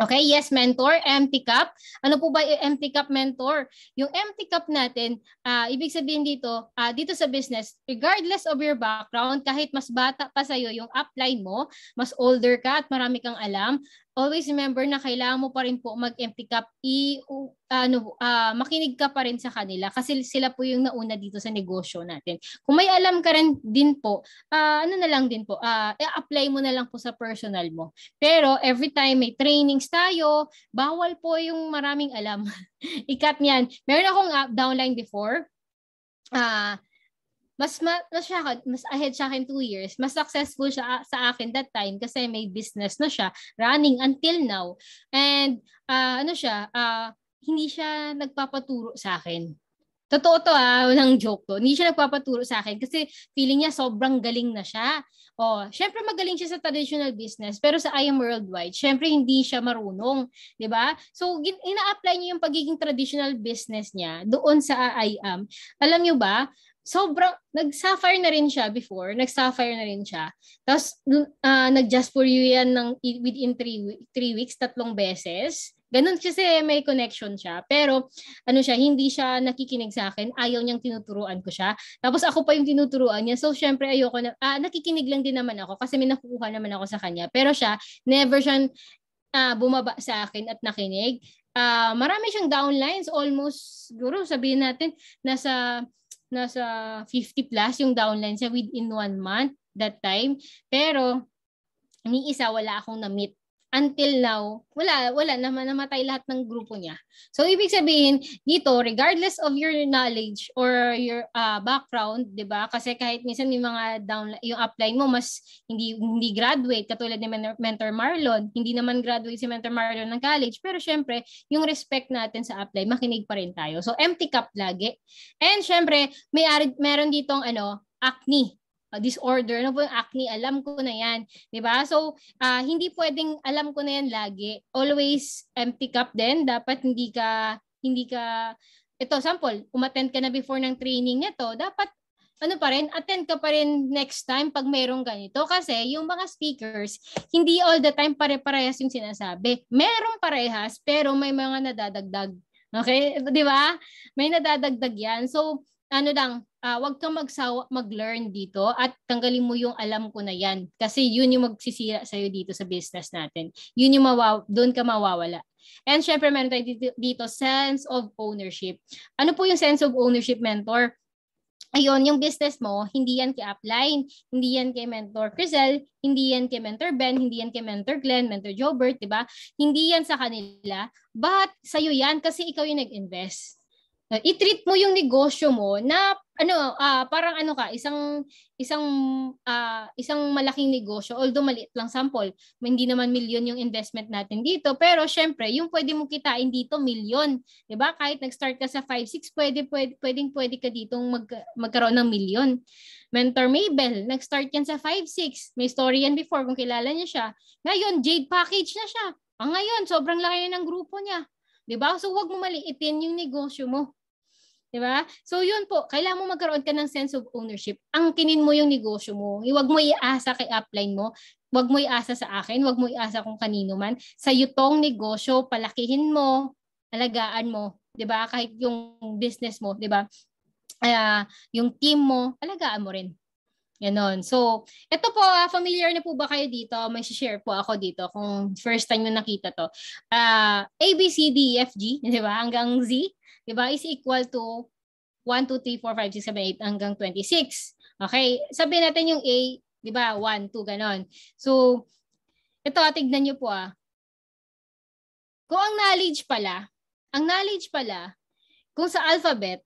Okay, yes, mentor, empty cup. Ano po ba yung empty cup, mentor? Yung empty cup natin, uh, ibig sabihin dito, uh, dito sa business, regardless of your background, kahit mas bata pa sa'yo yung upline mo, mas older ka at marami kang alam, always remember na kailangan mo pa rin po mag-empty cup. I, uh, ano, uh, makinig ka pa rin sa kanila kasi sila po yung nauna dito sa negosyo natin. Kung may alam ka rin din po, uh, ano na lang din po, uh, i-apply mo na lang po sa personal mo. Pero every time may training tayo, bawal po yung maraming alam. Ikat niyan. Meron akong uh, downline before. Ah, uh, mas ma, mas siya, mas ahead siya akin two years. Mas successful siya sa akin that time kasi may business na siya running until now. And uh, ano siya, uh, hindi siya nagpapaturo sa akin. Totoo to ah, walang joke to. Hindi siya nagpapaturo sa akin kasi feeling niya sobrang galing na siya. Oh, syempre magaling siya sa traditional business pero sa I Am Worldwide, syempre hindi siya marunong, 'di ba? So ina-apply niya yung pagiging traditional business niya doon sa I Am. Alam niyo ba, sobrang nag-sapphire na rin siya before, nag-sapphire na rin siya. Tapos uh, nag-just for you yan ng within three weeks, tatlong beses. Ganun kasi may connection siya. Pero ano siya, hindi siya nakikinig sa akin. Ayaw niyang tinuturuan ko siya. Tapos ako pa yung tinuturuan niya. So syempre ayoko na, ah, nakikinig lang din naman ako kasi may nakukuha naman ako sa kanya. Pero siya, never siya ah, bumaba sa akin at nakinig. Ah, marami siyang downlines. Almost, siguro sabihin natin, nasa, nasa fifty plus yung downlines niya within one month that time. Pero ni isa wala akong na-meet. Until now, wala, wala naman, namatay lahat ng grupo niya. So, ibig sabihin, dito, regardless of your knowledge or your uh, background, di ba? Kasi kahit minsan yung mga down, yung upline mo, mas hindi, hindi graduate, katulad ni Mentor Marlon. Hindi naman graduate si Mentor Marlon ng college, pero syempre, yung respect natin sa upline, makinig pa rin tayo. So, empty cup lagi. And syempre, may meron ditong ano, acne. Uh, disorder, ano po yung acne, alam ko na yan. Diba? So, uh, hindi pwedeng alam ko na yan lagi. Always empty cup din. Dapat hindi ka, hindi ka, ito, sample, umattend ka na before ng training niya to, dapat, ano pa rin, attend ka pa rin next time pag merong ganito. Kasi yung mga speakers, hindi all the time pare-parehas yung sinasabi. Merong parehas, pero may mga nadadagdag. Okay? Diba? May nadadagdag yan. So, ano lang, uh, wag kang magsawa, mag-learn dito at tanggalin mo yung alam ko na yan. Kasi yun yung magsisira sa'yo dito sa business natin. Yun yung mawaw- doon ka mawawala. And syempre, meron tayo dito, dito, sense of ownership. Ano po yung sense of ownership, mentor? Ayun, yung business mo, hindi yan kay upline, hindi yan kay Mentor Kryzlle, hindi yan kay Mentor Ben, hindi yan kay Mentor Glenn, Mentor Jobert, di ba? Hindi yan sa kanila. But sa'yo yan kasi ikaw yung nag-invest. I-treat mo yung negosyo mo na ano uh, parang ano ka isang isang uh, isang malaking negosyo, although maliit lang sample, hindi naman milyon yung investment natin dito, pero syempre yung pwede mong kitain dito milyon, 'di ba? Kahit nag-start ka sa five six, pwede, pwede pwedeng pwede ka ditong mag magkaroon ng milyon. Mentor Mabel, nag-start yan sa five six. May story yan before kung kilala niyo siya. Ngayon Jade package na siya. Ah, ngayon sobrang laki na ng grupo niya. 'Di ba? So wag mo maliitin yung negosyo mo. 'Di ba? So yun po, kailangan mo magkaroon ka ng sense of ownership. Angkinin mo yung negosyo mo. Huwag mo iasa kay upline mo. Huwag mo iasa sa akin, huwag mo iasa kung kanino man. Sa iyo tong negosyo, palakihin mo, alagaan mo, 'di ba? Kahit yung business mo, 'di ba? Uh, yung team mo, alagaan mo rin. Ganon. So, ito po, uh, familiar na po ba kayo dito? May share po ako dito kung first time nyo nakita to. Uh, A, B, C, D, E, F, G, di ba? Hanggang Z, di ba? Is equal to one, two, three, four, five, six, seven, eight hanggang twenty-six. Okay? Sabihin natin yung A, di ba? one, two, ganon. So, ito, tignan nyo po ah. Kung ang knowledge pala, ang knowledge pala, kung sa alphabet,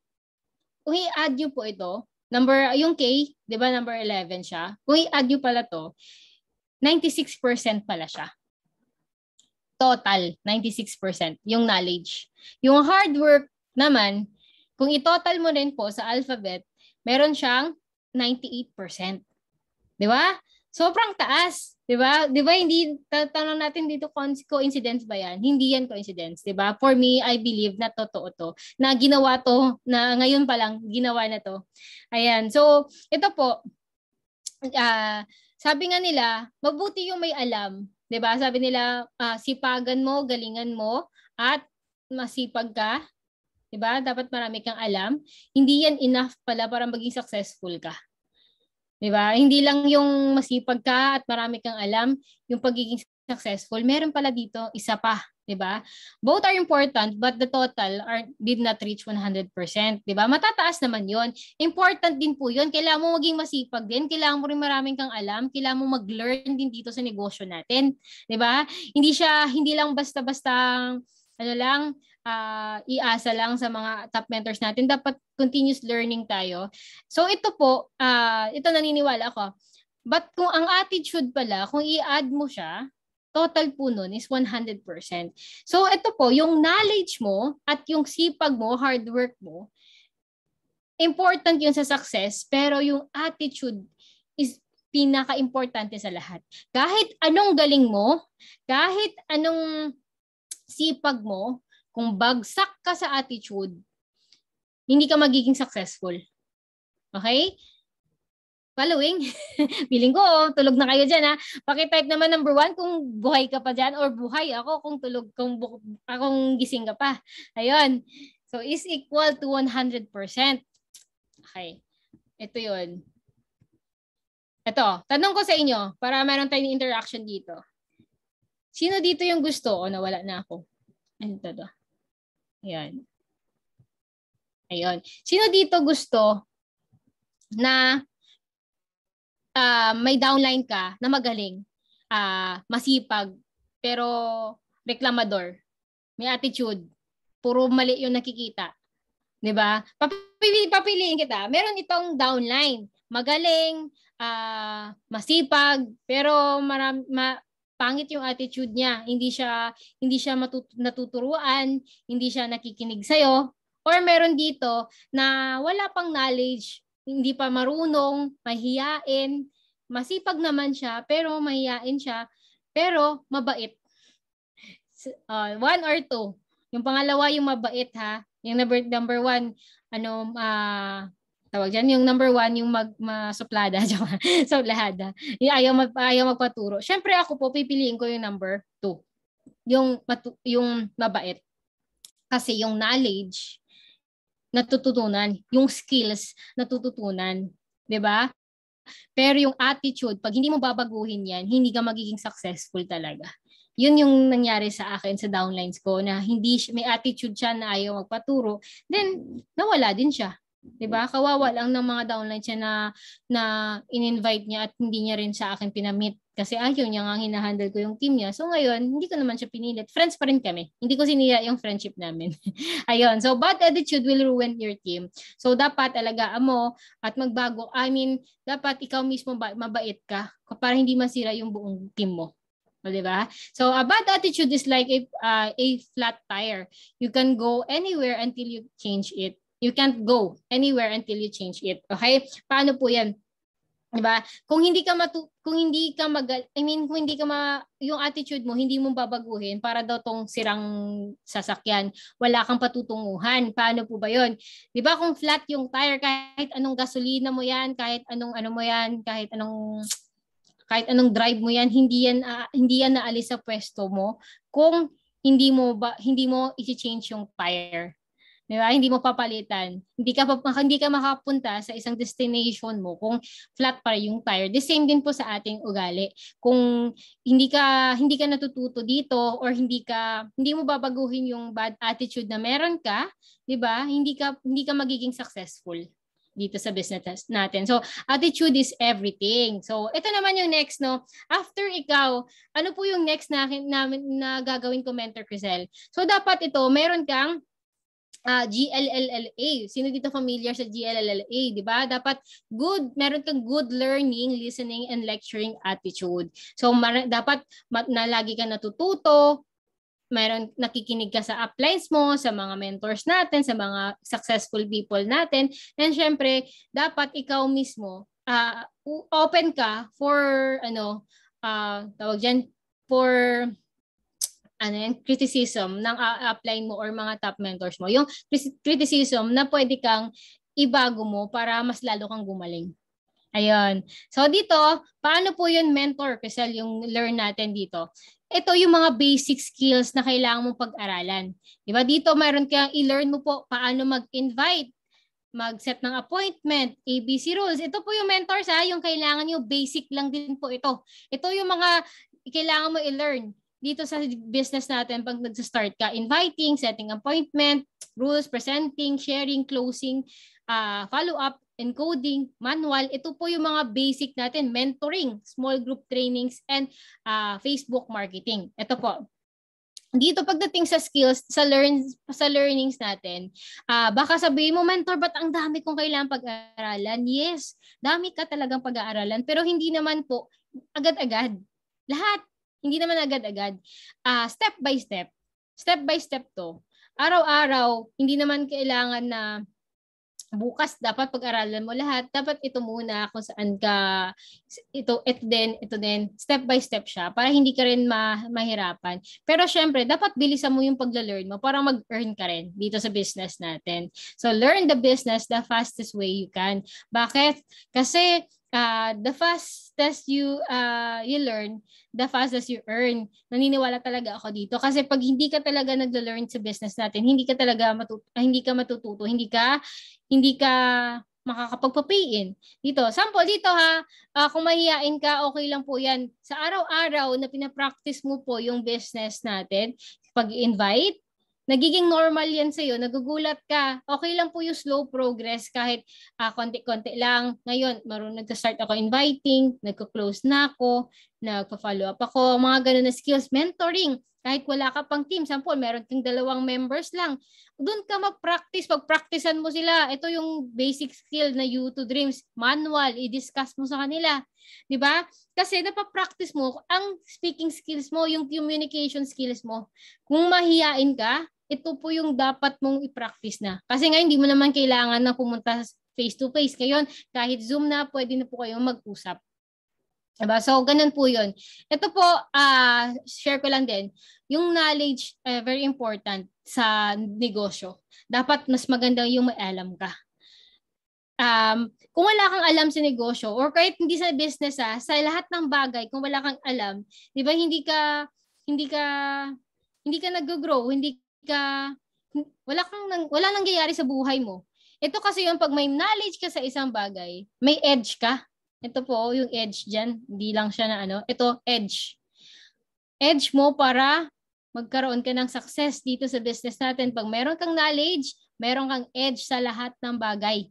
kung i-add nyo po ito, Number, yung K, di ba number eleven siya? Kung i-add nyo pala to, ninety-six percent pala siya. Total, ninety-six percent yung knowledge. Yung hard work naman, kung i-total mo rin po sa alphabet, meron siyang ninety-eight percent. Di ba? Sobrang taas. Di ba? Di ba hindi, tatanong natin dito, coincidence ba yan? Hindi yan coincidence. Di ba? For me, I believe na totoo to. Na ginawa to, na ngayon pa lang, ginawa na to. Ayan. So, ito po, uh, sabi nga nila, mabuti yung may alam 'Di ba? Sabi nila, uh, sipagan mo, galingan mo, at masipag ka. 'Di ba? Dapat marami kang alam. Hindi yan enough pala para maging successful ka. 'Di ba? Hindi lang yung masipag ka at marami kang alam, yung pagiging successful. Meron pala dito isa pa, 'di ba? Both are important, but the total are did not reach one hundred percent, 'di ba? Matataas naman 'yon. Important din po 'yon. Kailangan mo maging masipag din, kailangan mo rin maraming kang alam, kailangan mo mag-learn din dito sa negosyo natin, 'di ba? Hindi siya hindi lang basta-basta ano lang uh, iasa lang sa mga top mentors natin. Dapat continuous learning tayo. So ito po, uh, ito naniniwala ako. But kung ang attitude pala, kung i-add mo siya, total po nun is one hundred percent. So ito po, yung knowledge mo at yung sipag mo, hard work mo, important yun sa success, pero yung attitude is pinaka-importante sa lahat. Kahit anong galing mo, kahit anong sipag mo, kung bagsak ka sa attitude, hindi ka magiging successful. Okay? Following, piling ko, oh, tulog na kayo dyan ha. Pakitype naman number one kung buhay ka pa dyan or buhay ako kung tulog, kung akong gising ka pa. Ayun. So, is equal to one hundred percent. Okay. Ito yun. Ito, tanong ko sa inyo para meron tayong interaction dito. Sino dito yung gusto? O, nawala na ako. Ano ito? Ayan. Ayun. Sino dito gusto na Uh, may downline ka na magaling, uh, masipag, pero reklamador, may attitude, puro mali yung nakikita. Diba? Papili, papiliin kita. Meron itong downline, magaling, uh, masipag, pero maram, ma, pangit yung attitude niya. Hindi siya, hindi siya matut, natuturuan, hindi siya nakikinig sa'yo. Or meron dito na wala pang knowledge, hindi pa marunong, mahiyain, masipag naman siya, pero mahiyain siya, pero mabait. Uh, one or two. Yung pangalawa yung mabait ha. Yung number, number one, ano, uh, tawag dyan, yung number one, yung mag, masuplada, suplada. Ayaw, mag, ayaw magpaturo. Siyempre ako po, pipiliin ko yung number two. Yung, yung mabait. Kasi yung knowledge, natututunan, yung skills natututunan, 'di ba? Pero yung attitude, pag hindi mo babaguhin 'yan, hindi ka magiging successful talaga. 'Yun yung nangyari sa akin sa downlines ko na hindi may attitude siya na ayaw magpaturo, then nawala din siya, 'di ba? Kawawa lang ng mga downlines niya na na in-invite niya at hindi niya rin sa akin pinamit kasi ayaw niya nga hinahandle ko yung team niya. So ngayon, hindi ko naman siya pinilit. Friends pa rin kami. Hindi ko sinira yung friendship namin. Ayun. So bad attitude will ruin your team. So dapat alagaan mo at magbago. I mean, dapat ikaw mismo mabait ka para hindi masira yung buong team mo. O, diba? So a bad attitude is like a uh, a flat tire. You can go anywhere until you change it. You can't go anywhere until you change it. Okay? Paano po 'yan? 'Di ba? Kung hindi ka matu- kung hindi ka mag I mean, kung hindi ka ma- yung attitude mo hindi mo babaguhin para daw tong sirang sasakyan, wala kang patutunguhan. Paano po ba 'yon? 'Di ba kung flat yung tire kahit anong gasolina mo 'yan, kahit anong ano mo 'yan, kahit anong kahit anong drive mo 'yan, hindi yan uh, hindi yan naalis sa pwesto mo kung hindi mo ba hindi mo i-change yung tire. Diba? Hindi mo papalitan. Hindi ka, hindi ka makapunta sa isang destination mo kung flat pa yung tire. The same din po sa ating ugali. Kung hindi ka hindi ka natututo dito or hindi ka hindi mo babaguhin yung bad attitude na meron ka, 'di ba? Hindi ka hindi ka magiging successful dito sa business natin. So, attitude is everything. So, ito naman yung next, no? After ikaw, ano po yung next na, na, na gagawin ko, Mentor Kryzlle? So, dapat ito, meron kang Uh, G L L L A. Sino dito familiar sa G L L L A, di ba? Dapat good, meron kang good learning, listening, and lecturing attitude. So, mar- dapat mat- na lagi kang natututo, meron nakikinig ka sa uplines mo, sa mga mentors natin, sa mga successful people natin. And syempre, dapat ikaw mismo, uh, open ka for, ano, uh, tawag dyan, for... ano yan, criticism ng upline mo or mga top mentors mo. Yung criticism na pwede kang ibago mo para mas lalo kang gumaling. Ayun. So dito, paano po yun mentor? Kasi yung learn natin dito. Ito yung mga basic skills na kailangan mong pag-aralan. Diba? Dito mayroon kayang i-learn mo po paano mag-invite, mag-set ng appointment, A B C rules. Ito po yung mentors ha, yung kailangan nyo, basic lang din po ito. Ito yung mga kailangan mo i-learn dito sa business natin pag nag-start ka. Inviting, setting appointment, rules, presenting, sharing, closing, uh, follow-up, encoding, manual. Ito po yung mga basic natin, mentoring, small group trainings, and uh, Facebook marketing. Ito po. Dito pagdating sa skills, sa learn sa learnings natin, uh, baka sabihin mo, mentor, ba't ang dami kong kailangan pag-aaralan? Yes, dami ka talagang pag-aaralan, pero hindi naman po agad-agad. Lahat, hindi naman agad-agad. Uh, step by step. Step by step to. Araw-araw, hindi naman kailangan na bukas dapat pag-aralan mo lahat. Dapat ito muna kung saan ka, ito, ito din, ito din. Step by step siya para hindi ka rin ma- mahirapan. Pero syempre, dapat bilisan mo yung pagla-learn mo para mag-earn ka rin dito sa business natin. So learn the business the fastest way you can. Bakit? Kasi uh, the fastest you, uh, you learn, the fastest you earn. Naniniwala talaga ako dito. Kasi pag hindi ka talaga nagla-learn sa business natin, hindi ka talaga matutu- hindi ka matututo, hindi ka hindi ka makakapagpapayin. Dito, sample dito ha, uh, kung mahihain ka, okay lang po yan. Sa araw-araw na pinapractice mo po yung business natin, pag-invite, nagiging normal yan sa'yo, nagugulat ka, okay lang po yung slow progress kahit uh, konti-konti lang. Ngayon, marunong nag-start ako inviting, nagko-close na ako, nagpa-follow up ako, mga ganun na skills, mentoring. Kahit wala ka pang team, sample, meron kang dalawang members lang. Doon ka mag-practice, pag-practicean mo sila. Ito yung basic skill na you to dreams, manual, i-discuss mo sa kanila. Diba? Kasi napapractice mo ang speaking skills mo, yung communication skills mo. Kung mahihain ka, ito po yung dapat mong i-practice na. Kasi ngayon, hindi mo naman kailangan na pumunta face-to-face. Ngayon, kahit Zoom na, pwede na po kayong mag-usap. Diba? So, ganun po yun. Ito po, uh, share ko lang din, yung knowledge, uh, very important sa negosyo. Dapat mas maganda yung may alam ka. Um, kung wala kang alam sa negosyo, or kahit hindi sa business, ha, sa lahat ng bagay, kung wala kang alam, di ba hindi ka, hindi ka, hindi ka nag-grow, hindi ka, wala kang, wala nangyayari sa buhay mo. Ito kasi yung pag may knowledge ka sa isang bagay, may edge ka. Ito po, yung edge dyan, hindi lang siya na ano. Ito, edge. Edge mo para magkaroon ka ng success dito sa business natin. Pag meron kang knowledge, meron kang edge sa lahat ng bagay.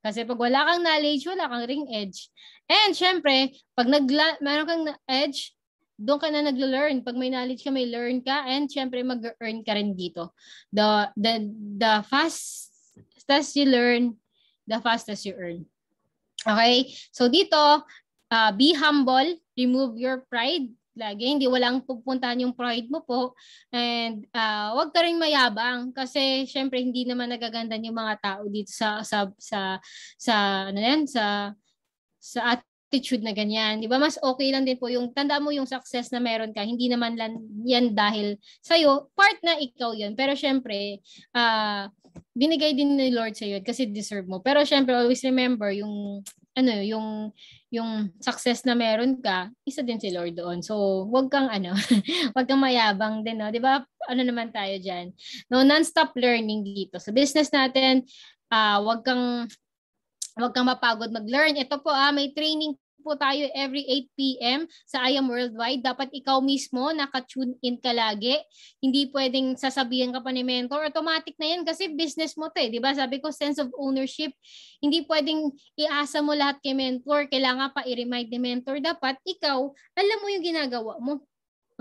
Kasi pag wala kang knowledge, wala kang ring edge. And syempre, pag nagla- meron kang edge, doon ka na nag-learn. Pag may knowledge ka, may learn ka. And syempre, mag-earn ka rin dito. The, the, the fastest you learn, the fastest you earn. Okay? So dito, uh, be humble, remove your pride. Lagi, hindi walang pupuntahan yung pride mo po. And uh, wag ka rin mayabang kasi syempre hindi naman nagaganda yung mga tao dito sa sa sa sa ano yan, sa sa attitude na ganyan. 'Di ba? Mas okay lang din po yung tanda mo yung success na meron ka. Hindi naman lang yan dahil sa iyo, part na ikaw 'yun. Pero syempre, uh, binigay din ni Lord sa iyo kasi deserve mo. Pero syempre always remember yung ano yung yung success na meron ka, isa din si Lord doon. So, wag kang ano, wag kang mayabang din, no? 'Di ba? Ano naman tayo diyan. No, non-stop learning dito. Sa business natin, uh, wag kang wag kang mapagod mag-learn. Ito po, ah, may training po tayo every eight p.m. sa I Am Worldwide. Dapat ikaw mismo naka-tune in ka lagi. Hindi pwedeng sasabihin ka pa ni mentor. Automatic na yan kasi business mo to eh. Diba? Sabi ko, sense of ownership. Hindi pwedeng iasa mo lahat kay mentor. Kailangan pa i-remind ni mentor. Dapat ikaw, alam mo yung ginagawa mo.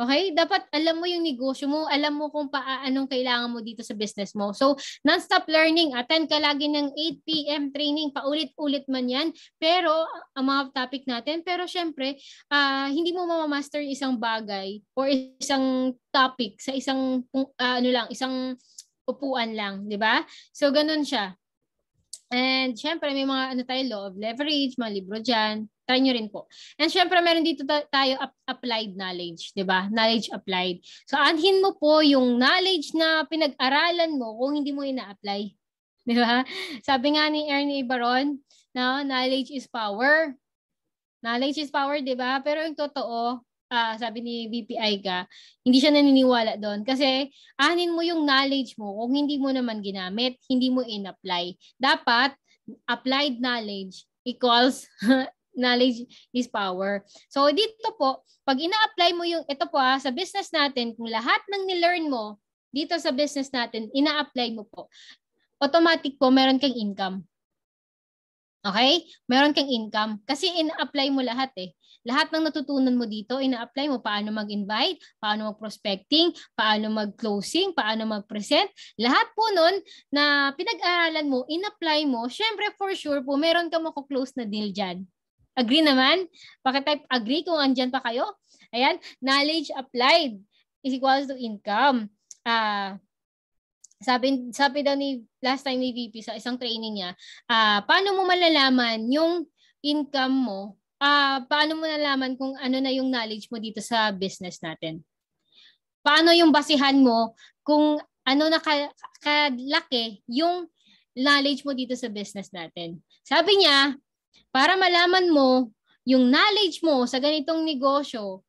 Okay? Dapat alam mo yung negosyo mo. Alam mo kung paanong kailangan mo dito sa business mo. So, non-stop learning. Attend ka lagi ng eight p.m. training. Paulit-ulit man yan. Pero, ang mga topic natin. Pero, syempre, uh, hindi mo mamamaster isang bagay or isang topic sa isang, uh, ano lang, isang upuan lang. Diba? So, ganun siya. And, syempre, may mga, ano tayo, law of leverage, mga libro dyan. Try nyo rin po. And syempre, meron dito tayo applied knowledge, di ba? Knowledge applied. So, anhin mo po yung knowledge na pinag-aralan mo kung hindi mo ina-apply. Di ba? Sabi nga ni Ernie Baron, no, knowledge is power. Knowledge is power, di ba? Pero yung totoo, uh, sabi ni B P I ka, hindi siya naniniwala doon. Kasi anin mo yung knowledge mo kung hindi mo naman ginamit, hindi mo in-apply. Dapat, applied knowledge equals knowledge is power. So dito po, pag ina-apply mo yung, ito po ha, sa business natin, kung lahat ng nilearn mo, dito sa business natin, ina-apply mo po, automatic po, meron kang income. Okay? Meron kang income. Kasi ina-apply mo lahat eh. Lahat ng natutunan mo dito, ina-apply mo paano mag-invite, paano mag-prospecting, paano mag-closing, paano mag-present. Lahat po nun na pinag-aralan mo, in-apply mo, syempre for sure po, meron ka makuklose na deal dyan. Agree naman? Pakitype agree kung andyan pa kayo. Ayan, knowledge applied is equals to income. Ah... Uh, Sabi, sabi daw ni last time ni V P sa isang training niya, uh, paano mo malalaman yung income mo? Uh, paano mo malalaman kung ano na yung knowledge mo dito sa business natin? Paano yung basihan mo kung ano na kalaki yung knowledge mo dito sa business natin? Sabi niya, para malaman mo yung knowledge mo sa ganitong negosyo,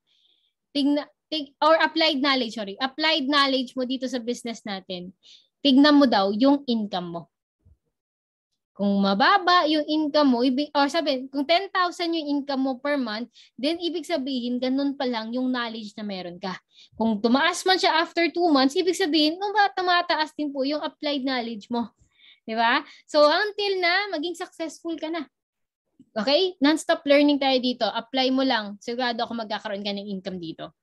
tigna, tig, or applied knowledge, sorry, applied knowledge mo dito sa business natin, tignan mo daw yung income mo. Kung mababa yung income mo, ibig, or sabihin, kung ten thousand yung income mo per month, then ibig sabihin, ganun pa lang yung knowledge na meron ka. Kung tumaas man siya after two months, ibig sabihin, no, tumataas din po yung applied knowledge mo. Diba? So until na, maging successful ka na. Okay? Non-stop learning tayo dito. Apply mo lang. Sigurado ako magkakaroon ka ng income dito.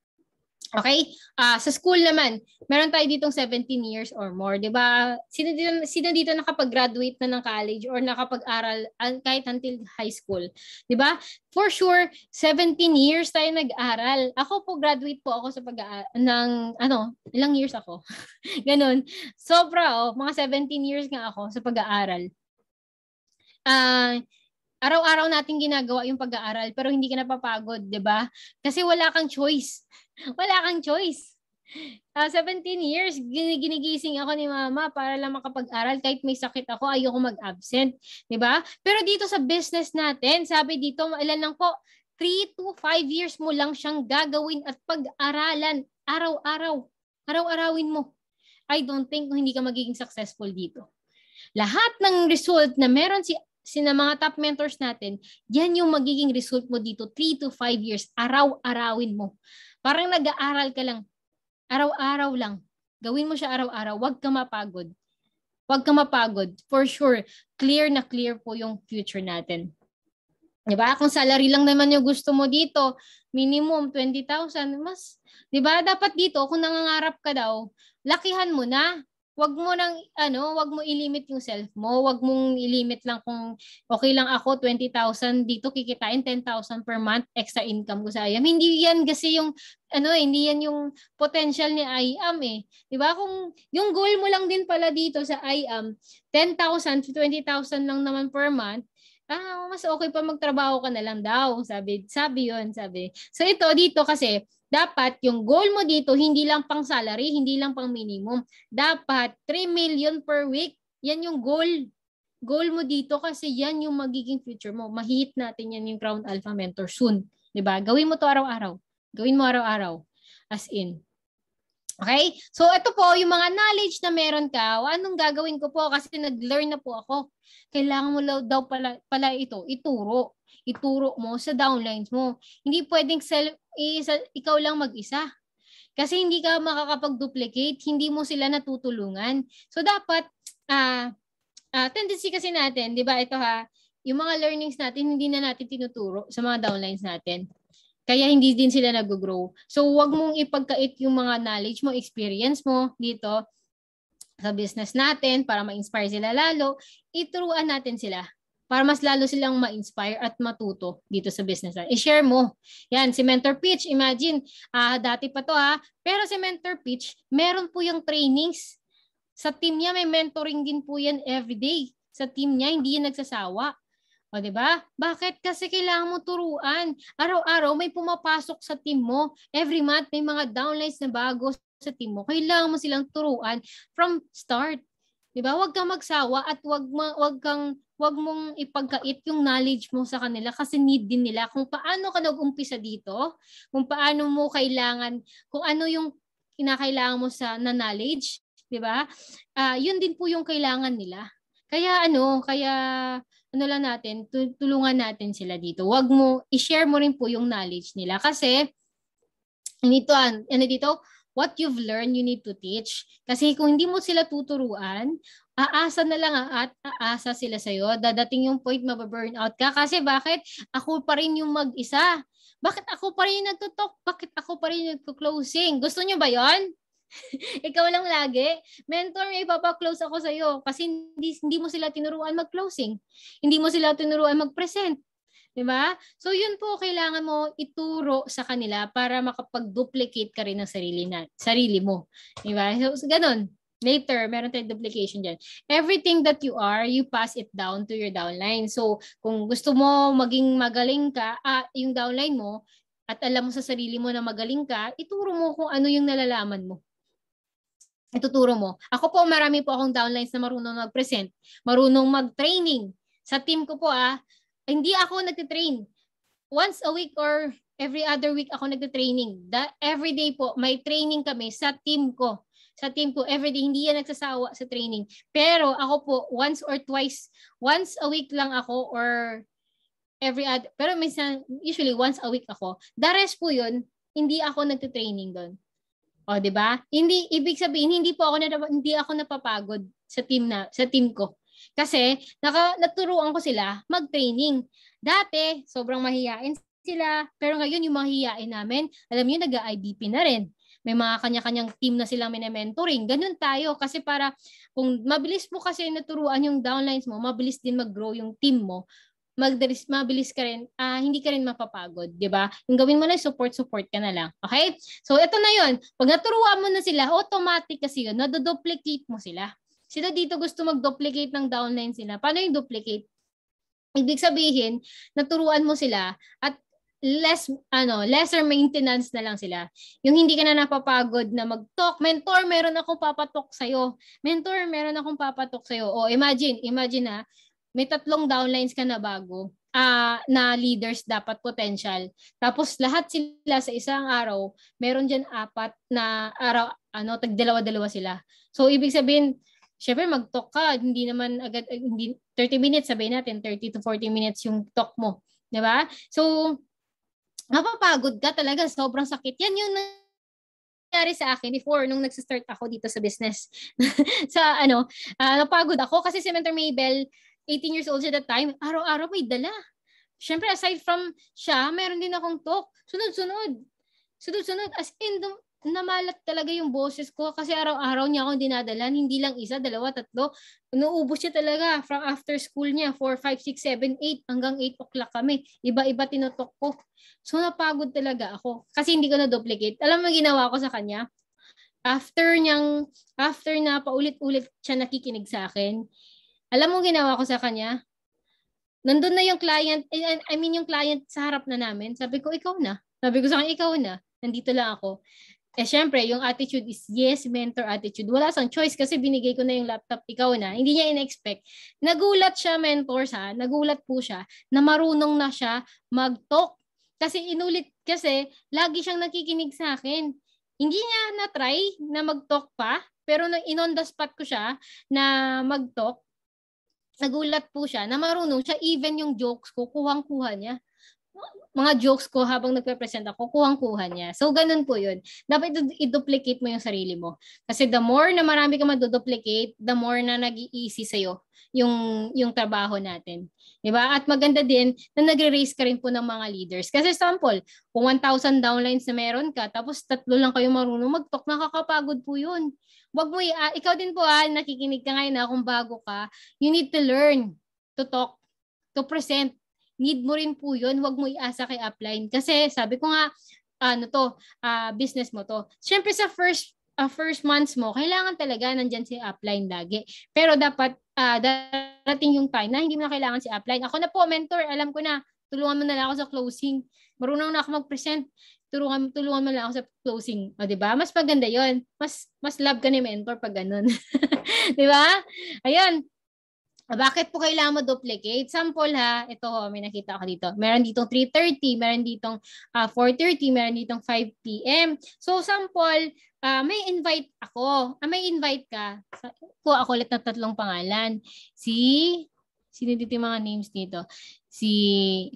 Okay? Uh, sa school naman, meron tayo ditong seventeen years or more, di ba? Sino dito, sino dito nakapag-graduate na ng college or nakapag-aral kahit until high school? Di ba? For sure, seventeen years tayo nag-aral. Ako po, graduate po ako sa pag ng, ano, ilang years ako? Ganun. Sobra, oh, mga seventeen years nga ako sa pag-aaral. Ah... Uh, Araw-araw natin ginagawa yung pag-aaral pero hindi ka napapagod, di ba? Kasi wala kang choice. Wala kang choice. Uh, seventeen years, ginigising ako ni mama para lang makapag-aral. Kahit may sakit ako, ayoko mag-absent. Di ba? Pero dito sa business natin, sabi dito, ilan lang po, three to five years mo lang siyang gagawin at pag-aralan. Araw-araw. Araw-arawin mo. I don't think hindi ka magiging successful dito. Lahat ng result na meron si sina mga top mentors natin, yan yung magiging result mo dito, three to five years, araw-arawin mo. Parang nag-aaral ka lang, araw-araw lang. Gawin mo siya araw-araw, huwag ka mapagod. Huwag ka mapagod, for sure, clear na clear po yung future natin. Diba? Kung salary lang naman yung gusto mo dito, minimum twenty thousand, mas, diba? Dapat dito, kung nangangarap ka daw, lakihan mo na. Wag mo nang ano, wag mo i-limit yung self mo. Wag mong i-limit lang kung okay lang ako twenty thousand dito kikitain ten thousand per month extra income ko sa I Am. Hindi yan kasi yung ano, hindi yan yung potential ni I Am eh. 'Di ba? Kung yung goal mo lang din pala dito sa I Am, ten thousand to twenty thousand lang naman per month. Ah, mas okay pa magtrabaho ka na lang daw, sabi. Sabi 'yon, sabi. So ito dito kasi dapat yung goal mo dito, hindi lang pang salary, hindi lang pang minimum. Dapat three million per week. Yan yung goal. Goal mo dito kasi yan yung magiging future mo. Mahit natin yan yung Crown Alpha Mentor soon. Diba? Gawin mo to araw-araw. Gawin mo araw-araw. As in. Okay? So ito po, yung mga knowledge na meron ka, anong gagawin ko po? Kasi nag-learn na po ako. Kailangan mo daw pala, pala ito, ituro. Ituro mo sa downlines mo. Hindi pwedeng self, isa, ikaw lang mag-isa. Kasi hindi ka makakapag-duplicate, hindi mo sila natutulungan. So dapat, uh, uh, tendency kasi natin, di ba ito ha, yung mga learnings natin, hindi na natin tinuturo sa mga downlines natin. Kaya hindi din sila nag-grow. So huwag mong ipagkait yung mga knowledge mo, experience mo dito sa business natin para ma-inspire sila lalo. Ituruan natin sila. Para mas lalo silang ma-inspire at matuto dito sa business natin. I-share mo. Yan, si Mentor Pitch, imagine, ah, dati pa to ha, pero si Mentor Pitch, meron po yung trainings. Sa team niya, may mentoring din po yan everyday. Sa team niya, hindi yan nagsasawa. O diba? Bakit? Kasi kailangan mo turuan. Araw-araw, may pumapasok sa team mo. Every month, may mga downlines na bago sa team mo. Kailangan mo silang turuan from start. 'Di ba? Huwag kang magsawa at huwag huwag kang huwag mong ipagkait yung knowledge mo sa kanila kasi need din nila kung paano ka nag-umpisa dito, kung paano mo kailangan, kung ano yung kinakailangan mo sa na knowledge, 'di ba? Ah, uh, yun din po yung kailangan nila. Kaya ano, kaya ano lang natin, tulungan natin sila dito. Huwag mo i-share mo rin po yung knowledge nila kasi nito an, ano dito, what you've learned you need to teach. Kasi kung hindi mo sila tuturuan, aasa na lang at aasa sila sa'yo. Dadating yung point, mababurn out ka. Kasi bakit? Ako pa rin yung mag-isa. Bakit ako pa rin yung nagtutok? Bakit ako pa rin yung nagko-closing? Gusto nyo ba yon? Ikaw lang lagi. Mentor, may ipapa-close ako sa'yo. Kasi hindi, hindi mo sila tinuruan mag-closing. Hindi mo sila tinuruan mag-present. Diba? So yun po, kailangan mo ituro sa kanila para makapag-duplicate ka rin ng sarili, na, sarili mo. Diba? So, so ganun. Later, meron tayong duplication dyan. Everything that you are, you pass it down to your downline. So, kung gusto mo maging magaling ka, ah, yung downline mo, at alam mo sa sarili mo na magaling ka, ituro mo kung ano yung nalalaman mo. Ituturo mo. Ako po, marami po akong downlines na marunong mag-present. Marunong mag-training. Sa team ko po, ah, hindi ako nagtitrain. Once a week or every other week ako nagtitraining. Da- every day po, may training kami sa team ko. Sa team ko, everyday, hindi yan nagsasawa sa training. Pero ako po, once or twice, once a week lang ako or every other, pero minsan, usually once a week ako. The rest po yun, hindi ako nagtitraining doon. O, diba? Hindi, ibig sabihin, hindi po ako, na, hindi ako napapagod sa team, na, sa team ko. Kasi, naka, naturuan ko sila mag-training. Dati, sobrang mahihain sila. Pero ngayon, yung mahihain namin, alam nyo, nag-I B P na rin. May mga kanya-kanyang team na silang mine-mentoring. Ganun tayo kasi para kung mabilis mo kasi naturuan yung downlines mo, mabilis din mag-grow yung team mo. Magdalis, mabilis ka rin, uh, hindi ka rin mapapagod, di ba? Yung gawin mo na support-support ka na lang. Okay? So, ito na yun. Pag naturuan mo na sila, automatic kasi yun, nadoduplicate mo sila. Sila dito gusto mag-duplicate ng downline sila. Paano yung duplicate? Ibig sabihin, naturuan mo sila at less ano lesser maintenance na lang sila. Yung hindi ka na napapagod na mag-talk. Mentor, meron akong papatok sa'yo. Mentor, meron akong papatok sa'yo. O imagine, imagine ha, may tatlong downlines ka na bago uh, na leaders dapat potential. Tapos lahat sila sa isang araw, meron dyan apat na araw, ano, tagdalawa-dalawa sila. So ibig sabihin, siyempre mag-talk ka, hindi naman agad, hindi, thirty minutes, sabihin natin, thirty to forty minutes yung talk mo. Diba? So, napapagod ka talaga, sobrang sakit. Yan yung nangyari sa akin before nung nagsistart ako dito sa business. Sa ano, uh, napagod ako kasi si Mentor Mabel, eighteen years old siya that time, araw-araw may dala. Siyempre, aside from siya, meron din akong talk. Sunod-sunod. Sunod-sunod. As in, dum- namalat talaga yung boses ko kasi araw-araw niya akong dinadalan. Hindi lang isa, dalawa, tatlo. Nuubos siya talaga from after school niya, four, five, six, seven, eight, hanggang eight o'clock kami. Iba-iba tinutok ko. So napagod talaga ako kasi hindi ko na-duplicate. Alam mo ginawa ko sa kanya? After niyang, after na paulit-ulit siya nakikinig sa akin, alam mo ginawa ko sa kanya? Nandun na yung client, I mean yung client sa harap na namin. Sabi ko, ikaw na. Sabi ko sa kanya, ikaw na. Nandito lang ako. Eh syempre, yung attitude is yes, mentor attitude. Wala siyang choice kasi binigay ko na yung laptop, ikaw na. Hindi niya in-expect. Nagulat siya, mentor sa, nagulat po siya na marunong na siya mag-talk. Kasi inulit kasi, lagi siyang nakikinig sa akin. Hindi niya na-try na mag-talk pa, pero nung in-on the spot ko siya na mag-talk, nagulat po siya na marunong siya. Even yung jokes ko, kuhang-kuha niya. Mga jokes ko habang nagpe-present ako, kuhang-kuha niya. So, ganun po yun. Dapat i-duplicate mo yung sarili mo. Kasi the more na marami ka maduduplicate, the more na nag-i-easy sa'yo yung, yung trabaho natin. Diba? At maganda din na nagre-raise ka rin po ng mga leaders. Kasi sample, kung one thousand downlines na meron ka, tapos tatlo lang kayo marunong mag-talk, nakakapagod po yun. Wag mo, uh, ikaw din po ah, nakikinig ka ngayon na kung bago ka, you need to learn to talk, to present. Need mo rin po yun, huwag mo iasa kay upline. Kasi sabi ko nga, ano to, uh, business mo to. Siyempre sa first uh, first months mo, kailangan talaga nandyan si upline lagi. Pero dapat uh, darating yung time na hindi mo na kailangan si upline. Ako na po, mentor, alam ko na, tulungan mo na lang ako sa closing. Marunong na ako mag-present. tulungan, tulungan mo lang ako sa closing. O, diba? Mas maganda yon. Mas, mas love ka ni mentor pag ganun. Diba? Ayun. Bakit po kailangan mo duplicate? Sample ha, ito ho, may nakita ako dito. Meron ditong three thirty, meron ditong uh, four thirty, meron ditong five p m So sample, uh, may invite ako. Uh, may invite ka. Kuha ako ulit na tatlong pangalan. Si, sino dito yung mga names dito? Si,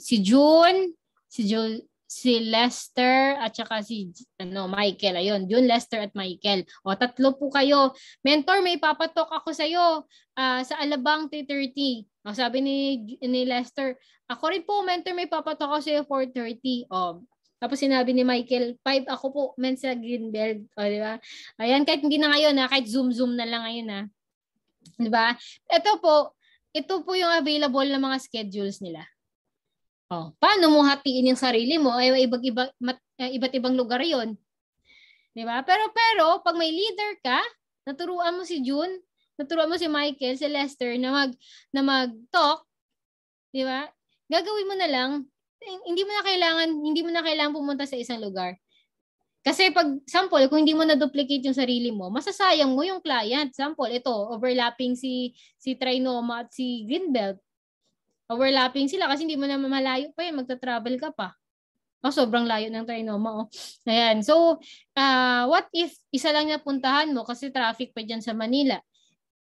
si June, si June, si Lester at saka si ano Michael. Ayun, June, Lester at Michael. O, tatlo po kayo. Mentor, may papatok ako sa'yo uh, sa Alabang three thirty. O, sabi ni, ni Lester, ako rin po, mentor, may papatok ako sa'yo four thirty. O, tapos sinabi ni Michael, five ako po, men sa Greenbelt. O, di ba? Ayan, kahit hindi na ngayon, ha? Kahit zoom-zoom na lang ngayon. Ha? Di ba? Ito po, ito po yung available na mga schedules nila. Oh, paano mo hatiin yung sarili mo? Ay iba't iba, iba't ibang lugar 'yon. 'Di ba? Pero pero pag may leader ka, naturuan mo si June, naturuan mo si Michael, si Lester na mag na mag-talk, 'di ba? Gagawin mo na lang, hindi mo na kailangan, hindi mo na kailangan pumunta sa isang lugar. Kasi pag sample, kung hindi mo na-duplicate yung sarili mo, masasayang mo yung client. Sample, ito, overlapping si si Trinoma at si Greenbelt. Overlapping sila kasi hindi mo na malayo pa yun. Magta-travel ka pa. Oh, sobrang layo ng Trinoma. Oh. Ayan. So, uh, what if isa lang napuntahan mo kasi traffic pa dyan sa Manila?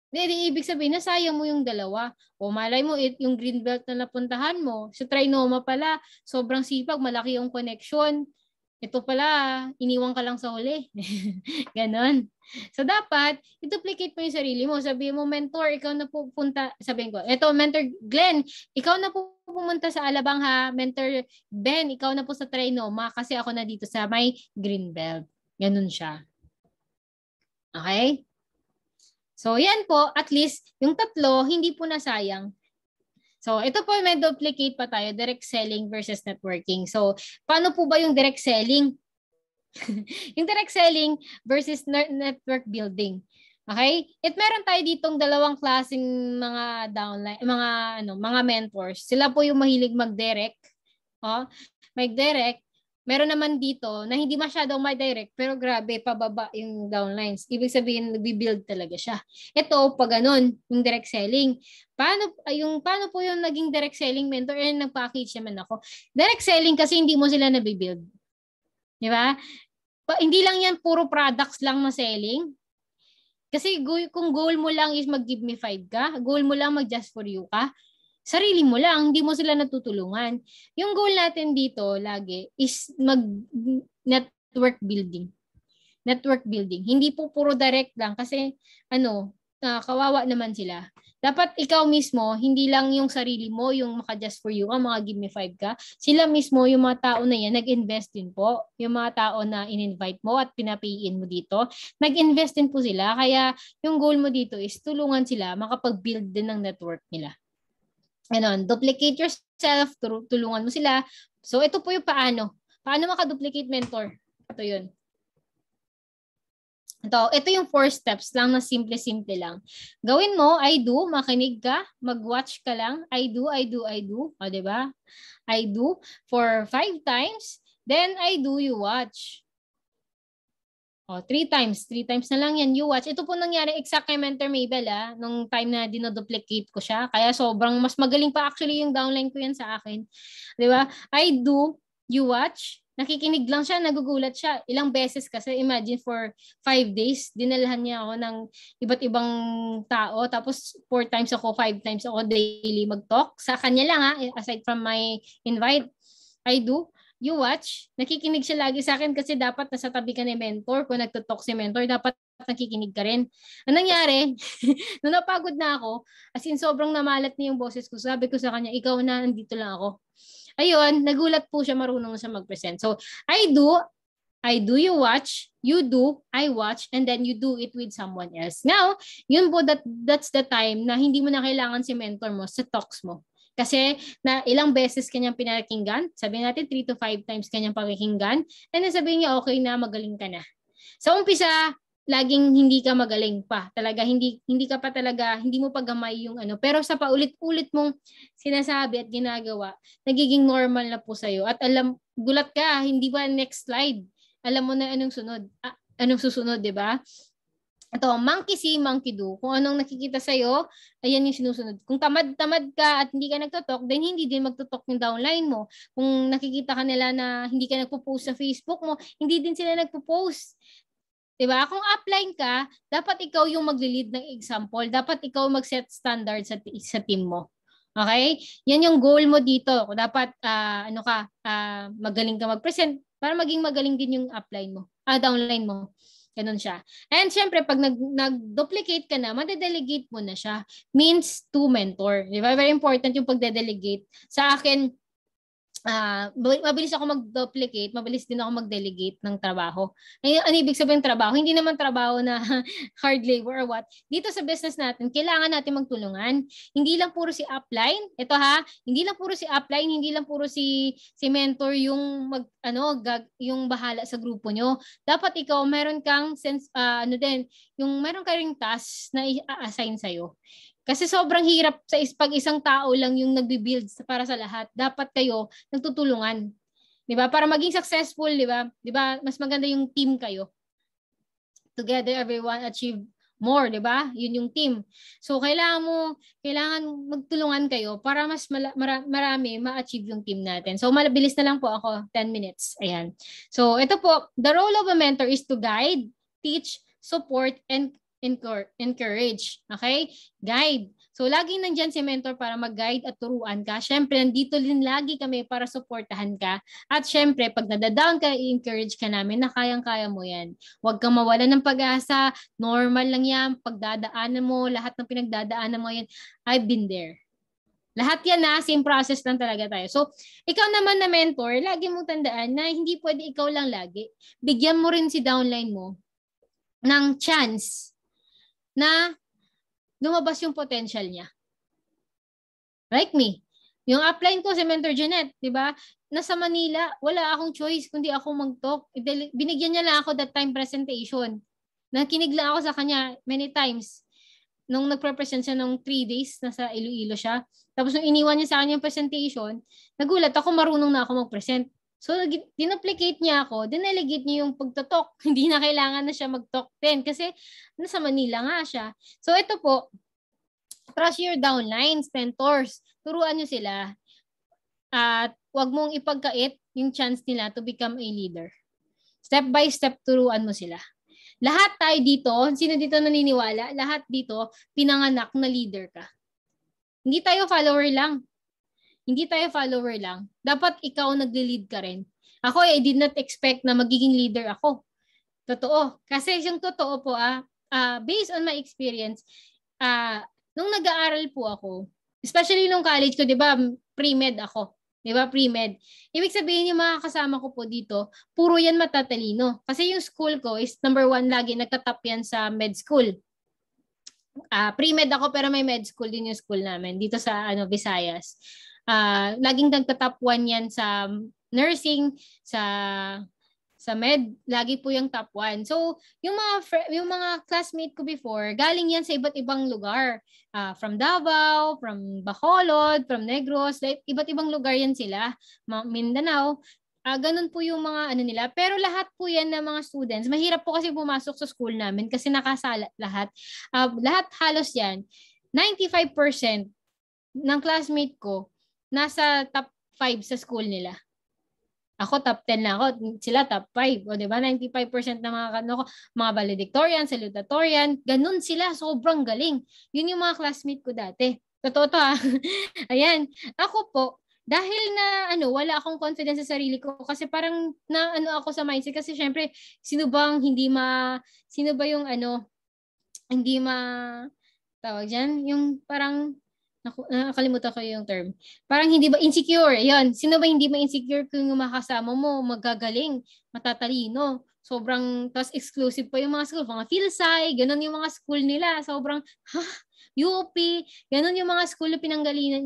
Di, di ibig sabihin na sayang mo yung dalawa. O malay mo, it, yung Greenbelt na napuntahan mo, sa Trinoma pala, sobrang sipag, malaki yung connection. Ito pala, iniwang ka lang sa huli. Ganon. So, dapat, i-duplicate mo yung sarili mo. Sabihin mo, mentor, ikaw na pupunta. Sabihin ko, eto, mentor Glenn, ikaw na pupunta sa Alabang ha. Mentor Ben, ikaw na po sa Trinoma kasi ako na dito sa may Greenbelt. Ganun siya. Okay? So, yan po. At least, yung tatlo, hindi po nasayang. So, ito po, may duplicate pa tayo. Direct selling versus networking. So, paano po ba yung direct selling? Yung direct selling versus network building. Okay? At meron tayo ditong dalawang klaseng mga downline, mga ano, mga mentors. Sila po yung mahilig mag-direct. Oh, mag-direct. Meron naman dito na hindi masyadong ma-direct pero grabe pababa yung downlines. Ibig sabihin nagbi-build talaga siya. Ito pag ganun, yung direct selling. Paano yung paano po yung naging direct selling mentor eh nag-package naman ako. Direct selling kasi hindi mo sila nabi-build. Di ba? Pa, hindi lang yan puro products lang na selling. Kasi kung goal mo lang is mag-give me five ka, goal mo lang mag-just for you ka, sarili mo lang, hindi mo sila natutulungan. Yung goal natin dito lagi is mag-network building. Network building. Hindi po puro direct lang kasi ano, uh, kawawa naman sila. Dapat ikaw mismo, hindi lang yung sarili mo, yung maka-just for you ka, mga give me five ka. Sila mismo, yung mga tao na yan, nag-invest din po. Yung mga tao na in-invite mo at pinapiin mo dito, nag-invest din po sila. Kaya yung goal mo dito is tulungan sila makapag-build din ng network nila. Ganon, duplicate yourself, tulungan mo sila. So ito po yung paano. Paano makaduplicate mentor? Ito yun. Ito, ito yung four steps lang na simple-simple lang. Gawin mo, I do, makinig ka, mag-watch ka lang. I do, I do, I do. O, diba? I do for five times. Then, I do, you watch. O, three times. Three times na lang yan, you watch. Ito po nangyari exact kay Mentor Mabel, ha? Nung time na dinoduplicate ko siya. Kaya sobrang mas magaling pa actually yung downline ko yan sa akin. Diba? I do, you watch. Nakikinig lang siya, nagugulat siya. Ilang beses kasi, imagine for five days, dinalahan niya ako ng iba't ibang tao. Tapos four times ako, five times ako daily mag-talk. Sa kanya lang ha, aside from my invite. I do, you watch. Nakikinig siya lagi sa akin kasi dapat nasa tabi ka ni mentor. Kung nagtutalk si mentor, dapat nakikinig ka rin. Anong nangyari? Nung napagod na ako, as in sobrang namalat niya yung boses ko. Sabi ko sa kanya, ikaw na, andito lang ako. Ayun, nagulat po siya, marunong siya mag-present. So, I do, I do, you watch, you do, I watch, and then you do it with someone else. Now, yun po, that, that's the time na hindi mo na kailangan si mentor mo sa talks mo. Kasi na ilang beses kanyang pinakinggan, sabihin natin three to five times kanyang pakikinggan, and then sabihin niya, okay na, magaling ka na. Sa umpisa, laging hindi ka magaling pa. Talaga hindi hindi ka pa talaga, hindi mo pa gamay yung ano. Pero sa paulit-ulit mong sinasabi at ginagawa, nagiging normal na po sa iyo. At alam, gulat ka, hindi ba next slide? Alam mo na anong sunod? Ah, anong susunod, 'di ba? Ito, monkey see, monkey do. Kung anong nakikita sa'yo, ayan yung sinusunod. Kung tamad-tamad ka at hindi ka nagtotalk, then hindi din magtotalk yung downline mo. Kung nakikita ka nila na hindi ka nagpo-post sa Facebook mo, hindi din sila nagpo-post. Diba? Kung upline ka, dapat ikaw yung mag-lead ng example. Dapat ikaw mag-set standards sa, t- sa team mo. Okay? Yan yung goal mo dito. Dapat uh, ano ka, uh, magaling ka mag-present para maging magaling din yung upline mo, ah, downline mo. Ganun siya. And syempre, pag nag, nag-duplicate ka na, madedelegate mo na siya. Means to mentor. Diba? Very important yung pagdedelegate. Sa akin, uh, mabilis ako mag-duplicate, mabilis din ako mag-delegate ng trabaho. Ano ibig sabihin ng trabaho? Hindi naman trabaho na hard labor or what. Dito sa business natin, kailangan natin magtulungan. Hindi lang puro si upline. Ito ha, hindi lang puro si upline, hindi lang puro si, si mentor yung mag, ano, gag, yung bahala sa grupo nyo. Dapat ikaw, meron kang sense, uh, ano din, yung meron ka ring task na i-assign sa'yo. Kasi sobrang hirap sa is- pag isang tao lang yung nagbi-build para sa lahat. Dapat kayo nagtutulungan. 'Di ba? Para maging successful, 'di ba? 'Di ba? Mas maganda yung team kayo. Together everyone achieve more, 'di ba? 'Yun yung team. So kailangan mo kailangan magtulungan kayo para mas mala- mara- marami ma-achieve yung team natin. So malabilis na lang po ako, ten minutes. Ayan. So ito po, the role of a mentor is to guide, teach, support and encourage, okay? Guide. So, laging nandyan si mentor para mag-guide at turuan ka. Siyempre, nandito din lagi kami para supportahan ka. At siyempre, pag nadadown ka, i-encourage ka namin na kayang-kaya mo yan. Huwag kang mawala ng pag-asa. Normal lang yan. Pagdadaanan mo, lahat ng pinagdadaanan mo yan. I've been there. Lahat yan na, same process lang talaga tayo. So, ikaw naman na mentor, lagi mong tandaan na hindi pwede ikaw lang lagi. Bigyan mo rin si downline mo ng chance na lumabas yung potential niya. Like me. Yung upline ko si Mentor Janet, di ba? Nasa Manila, wala akong choice kundi ako mag-talk. Binigyan niya lang ako that time presentation. Nakinig lang ako sa kanya many times. Nung nagpre-present siya nung three days, nasa Iloilo siya. Tapos nung iniwan niya sa akin yung presentation, nagulat ako, marunong na ako mag-present. So, dinuplicate niya ako, dinelegate niya yung pagtotalk. Hindi na kailangan na siya mag-talk din kasi nasa Manila nga siya. So, ito po, trust your downlines, mentors. Turuan niyo sila at huwag mong ipagkait yung chance nila to become a leader. Step by step, turuan mo sila. Lahat tayo dito, sino dito naniniwala? Lahat dito, pinanganak na leader ka. Hindi tayo follower lang. Hindi tayo follower lang. Dapat ikaw nag-lead ka rin. Ako, I did not expect na magiging leader ako. Totoo. Kasi yung totoo po, ah, uh, based on my experience, ah, uh, nung nag-aaral po ako, especially nung college ko, di ba, pre-med ako. Di ba, pre-med. Ibig sabihin yung mga kasama ko po dito, puro yan matatalino. Kasi yung school ko is number one lagi, nagtatap yan sa med school. Ah, uh, pre-med ako pero may med school din yung school namin dito sa ano Visayas. Uh, laging nagtatap one yan sa nursing, sa sa med, lagi po yung top one. So, yung mga fr- yung mga classmate ko before, galing yan sa iba't ibang lugar. Uh, from Davao, from Bacolod, from Negros, like, iba't ibang lugar yan sila. Mindanao, uh, ganun po yung mga ano nila. Pero lahat po yan ng mga students. Mahirap po kasi pumasok sa school namin kasi nakasala lahat. Uh, lahat halos yan. ninety-five percent ng classmate ko nasa top five sa school nila. Ako top ten na ako, sila top five. O diba, ninety-five percent na mga, ano, mga valedictorian, salutatorian, ganun sila, sobrang galing. Yun yung mga classmate ko dati. Totoo to ha. Ayan. Ako po, dahil na ano, wala akong confidence sa sarili ko kasi parang na ano ako sa mindset kasi syempre, sino bang hindi ma, sino ba yung ano, hindi ma, tawag dyan, yung parang, nakakalimutan ko yung term. Parang hindi ba insecure? Ayun, sino ba hindi ba insecure kung yung makasama mo, magagaling, matatalino, sobrang, tapos exclusive pa yung mga school, mga PhilSci, ganun yung mga school nila, sobrang, ha, U O P, ganun yung mga school na pinanggalingan,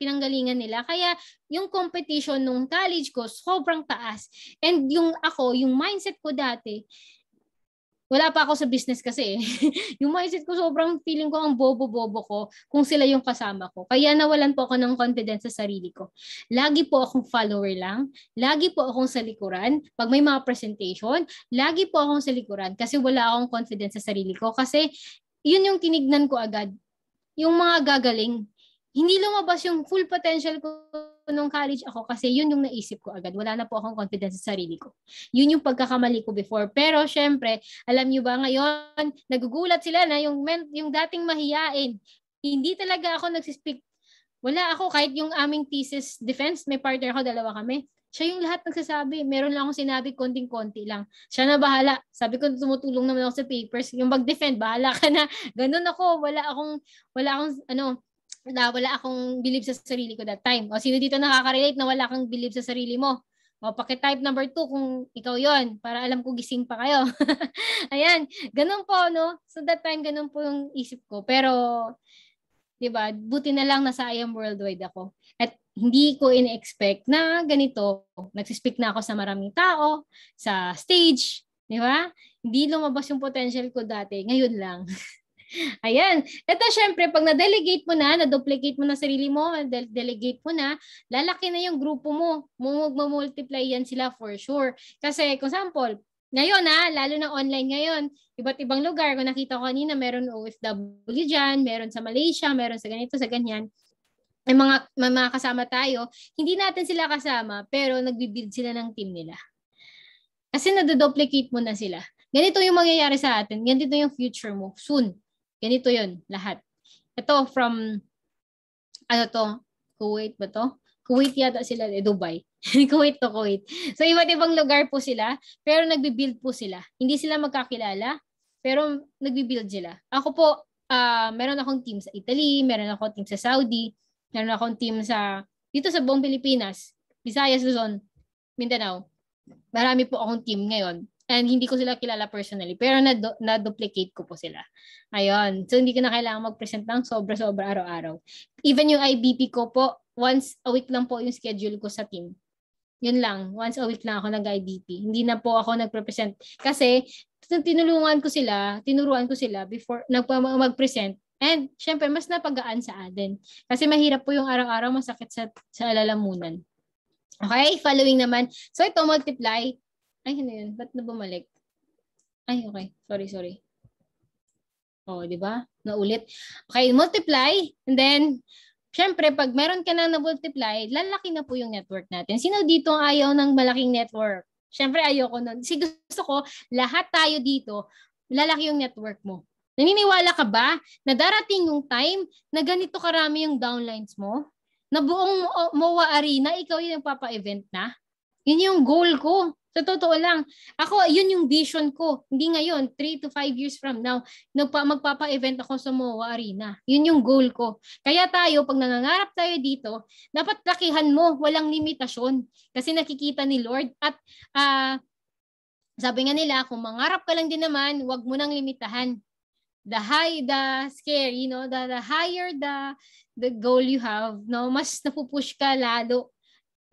pinanggalingan nila. Kaya yung competition nung college ko, sobrang taas. And yung ako, yung mindset ko dati, wala pa ako sa business kasi eh. Yung mindset ko, sobrang feeling ko ang bobo-bobo ko kung sila yung kasama ko. Kaya nawalan po ako ng confidence sa sarili ko. Lagi po akong follower lang. Lagi po akong sa likuran. Pag may mga presentation, lagi po akong sa likuran kasi wala akong confidence sa sarili ko. Kasi yun yung tinignan ko agad. Yung mga gagaling, hindi lumabas yung full potential ko nung college ako kasi yun yung naisip ko agad. Wala na po akong confidence sa sarili ko. Yun yung pagkakamali ko before. Pero syempre, alam nyo ba ngayon, nagugulat sila na yung, men- yung dating mahiyain. Hindi talaga ako nagsispeak. Wala ako. Kahit yung aming thesis defense, may partner ako, dalawa kami. Siya yung lahat nagsasabi. Meron lang akong sinabi, konting-konti lang. Siya na bahala. Sabi ko, tumutulong naman ako sa papers. Yung mag-defend, bahala ka na. Ganun ako. Wala akong, wala akong, ano, na wala akong believe sa sarili ko that time. O sino dito nakaka-relate na wala kang believe sa sarili mo? O paki-type number two kung ikaw yon para alam ko gising pa kayo. Ayan, ganun po no. So that time ganun po yung isip ko. Pero 'di ba, buti na lang nasa I Am Worldwide ako. At hindi ko in-expect na ganito. Nagsispeak na ako sa maraming tao sa stage, 'di ba? Hindi lumabas yung potential ko dati, ngayon lang. Ayan. Ito syempre, pag na-delegate mo na, na-duplicate mo na sarili mo, na-delegate mo na, lalaki na yung grupo mo. Mumultiply yan sila for sure. Kasi, for example, ngayon ha, lalo na online ngayon, iba't ibang lugar, kung nakita ko kanina, meron O F W dyan, meron sa Malaysia, meron sa ganito, sa ganyan. May mga, may mga kasama tayo, hindi natin sila kasama, pero nagbibuild sila ng team nila. Kasi na-duplicate mo na sila. Ganito yung mangyayari sa atin. Ganito yung future mo. Soon. Ganito yun, lahat. Ito from, ano to, Kuwait ba to? Kuwait yata sila, eh, Dubai. Kuwait to Kuwait. So iba't ibang lugar po sila, pero nagbibuild po sila. Hindi sila magkakilala, pero nagbibuild sila. Ako po, uh, meron akong team sa Italy, meron akong team sa Saudi, meron akong team sa, dito sa buong Pilipinas, Visayas, Luzon, Mindanao. Marami po akong team ngayon. And hindi ko sila kilala personally. Pero nadu- na-duplicate ko po sila. Ayun. So hindi ko na kailangan mag-present ng sobra-sobra araw-araw. Even yung I B P ko po, once a week lang po yung schedule ko sa team. Yun lang. Once a week lang ako nag-I B P. Hindi na po ako nag-present. Kasi tinulungan ko sila, tinuruan ko sila before mag-present. And syempre, mas napagaan sa atin. Kasi mahirap po yung araw-araw, masakit sa, sa lalamunan. Okay? Following naman. So ito, multiply. Ay, ano yun? Ba't na bumalik? Ay, okay. Sorry, sorry. O, di ba? Naulit. Okay, multiply. And then, syempre, pag meron ka na na-multiply, lalaki na po yung network natin. Sino dito ang ayaw ng malaking network? Syempre, ayaw ko nun. Kasi gusto ko, lahat tayo dito, lalaki yung network mo. Naniniwala ka ba na darating yung time na ganito karami yung downlines mo? Na buong M O A Arena, ikaw yung nagpapa-event na? Yun yung goal ko. Sa totoo lang, ako, yun yung vision ko. Hindi ngayon, three to five years from now, magpapa-event ako sa M O A Arena. Yun yung goal ko. Kaya tayo, pag nangangarap tayo dito, dapat lakihan mo, walang limitasyon. Kasi nakikita ni Lord. At uh, sabi nga nila, kung mangarap ka lang din naman, huwag mo nang limitahan. The high, the scary, you know, the, the higher the, the goal you have, no, mas napupush ka lalo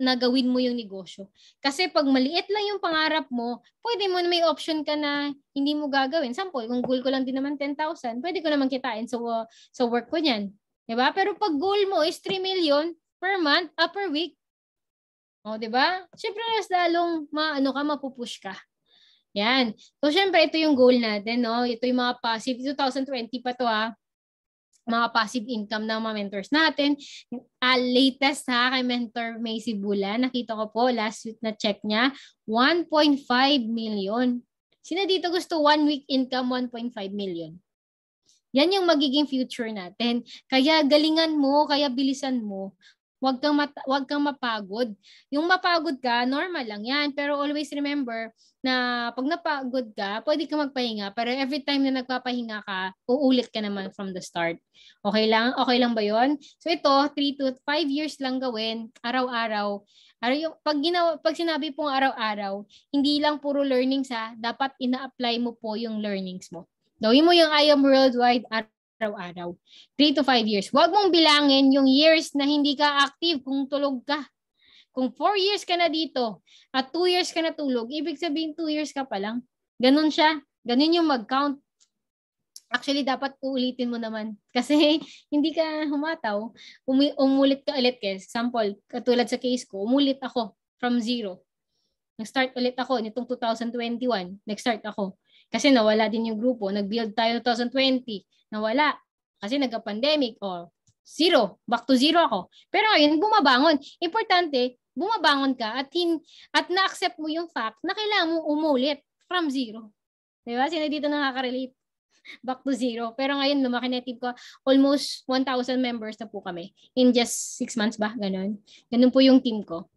na gawin mo yung negosyo. Kasi pag maliit lang yung pangarap mo, pwede mo na may option ka na hindi mo gagawin. Sample, kung goal ko lang din naman ten thousand, pwede ko naman kitain sa, uh, sa work ko niyan. Diba? Pero pag goal mo is three million per month, uh, per week, o, diba? Siyempre, mas lalong ma, ano ka, mapupush ka. Yan. So, siyempre, ito yung goal natin, no? Ito yung mga passive, twenty twenty pa to, ha? Mga passive income ng mga mentors natin. Uh, latest ha, kay Mentor Macy Bula, nakita ko po last week na check niya, one point five million. Sino dito gusto one week income, one point five million? Yan yung magiging future natin. Kaya galingan mo, kaya bilisan mo. Huwag kang, mat- huwag kang mapagod. Yung mapagod ka, normal lang yan. Pero always remember na pag napagod ka, pwede ka magpahinga. Pero every time na nagpapahinga ka, uulit ka naman from the start. Okay lang? Okay lang ba yun? So ito, three to five years lang gawin, araw-araw. Pag, ginawa, pag sinabi pong araw-araw, hindi lang puro learnings ha. Dapat ina-apply mo po yung learnings mo. Gawin mo yung I Am Worldwide araw araw-araw. three to five years. Huwag mong bilangin yung years na hindi ka active kung tulog ka. Kung four years ka na dito at two years ka na tulog, ibig sabihin two years ka pa lang. Ganun siya. Ganun yung mag-count. Actually, dapat uulitin mo naman. Kasi hindi ka humataw. Umi- umulit ka ulit. Example, katulad sa case ko, umulit ako from zero. Nag-start ulit ako nitong two thousand twenty-one. Nag-start ako. Kasi nawala din yung grupo. Nag-build tayo twenty twenty. Nawala. Kasi nagka-pandemic. O, zero. Back to zero ako. Pero ayun, bumabangon. Importante, bumabangon ka at, hin- at na-accept mo yung fact na kailangan mo umulit from zero. Diba? Sino dito nakaka-relate? Back to zero. Pero ngayon, lumaki na team ko. Almost one thousand members na po kami. In just six months ba? Ganon. Ganon po yung team ko.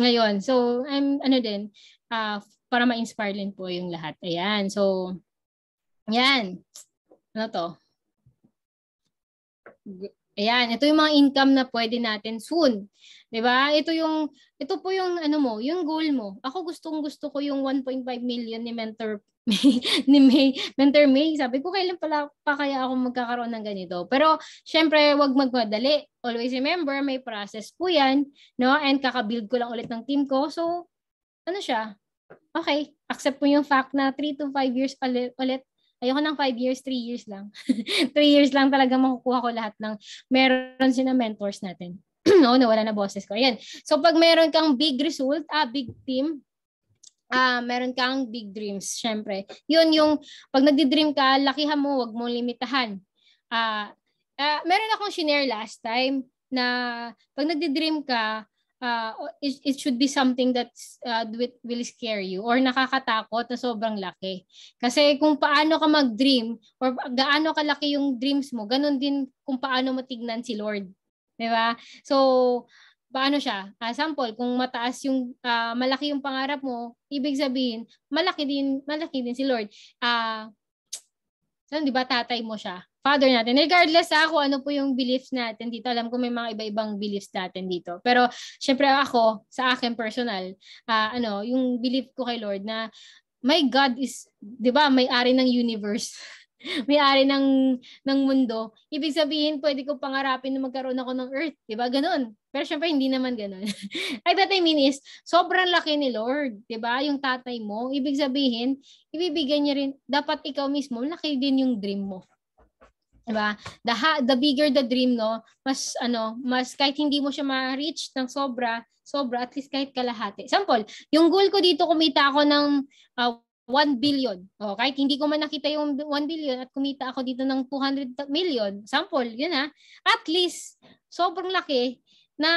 Ngayon. So, I'm, ano din, uh, para ma-inspire din po yung lahat. Ayan. So, ayan. Ano to? Ayan. Ito yung mga income na pwede natin soon. Diba? Ito yung, ito po yung, ano mo, yung goal mo. Ako gustong gusto ko yung one point five million ni Mentor ni May, Mentor May. Sabi ko, kailan pala pa kaya ako magkakaroon ng ganito? Pero, syempre, wag magmadali. Always remember, may process po yan. No? And kakabuild ko lang ulit ng team ko. So, ano siya? Okay. Accept mo yung fact na three to five years ulit. ulit. Ayoko ng five years, three years lang. three years lang talaga makukuha ko lahat ng meron sina mentors natin. No, nawala na bosses ko. Ayan. So, pag meron kang big result, ah, big team, Ah, meron kang big dreams, syempre. Yun yung, pag nagdi-dream ka, lakihan mo, wag mo limitahan. Ah, ah, meron akong shinare last time na pag nagdi-dream ka, ah, it, it should be something that uh, will scare you or nakakatakot na sobrang laki. Kasi kung paano ka mag-dream or gaano kalaki yung dreams mo, ganun din kung paano mo tignan si Lord. Diba? So, paano siya? Uh, sample, kung mataas yung, uh, malaki yung pangarap mo, ibig sabihin, malaki din, malaki din si Lord. Uh, so, di ba, tatay mo siya? Father natin. Regardless ako, ano po yung beliefs natin dito. Alam ko may mga iba-ibang beliefs natin dito. Pero, syempre ako, sa akin personal, uh, ano, yung belief ko kay Lord na my God is, di ba, may-ari ng universe. May-ari ng, ng mundo. Ibig sabihin, pwede ko pangarapin na magkaroon ako ng earth. Diba? Ganun. Pero syempre, hindi naman ganun. Ay, that I mean is, sobrang laki ni Lord. Diba? Yung tatay mo. Ibig sabihin, ibibigay niya rin, dapat ikaw mismo, laki din yung dream mo. Diba? The, ha- the bigger the dream, no? Mas, ano, mas kahit hindi mo siya ma-reach ng sobra, sobra, at least kahit kalahati. Sample, yung goal ko dito, kumita ako ng uh, one billion. O, kahit hindi ko man nakita yung one billion at kumita ako dito ng two hundred million, sample, yun ha. At least, sobrang laki na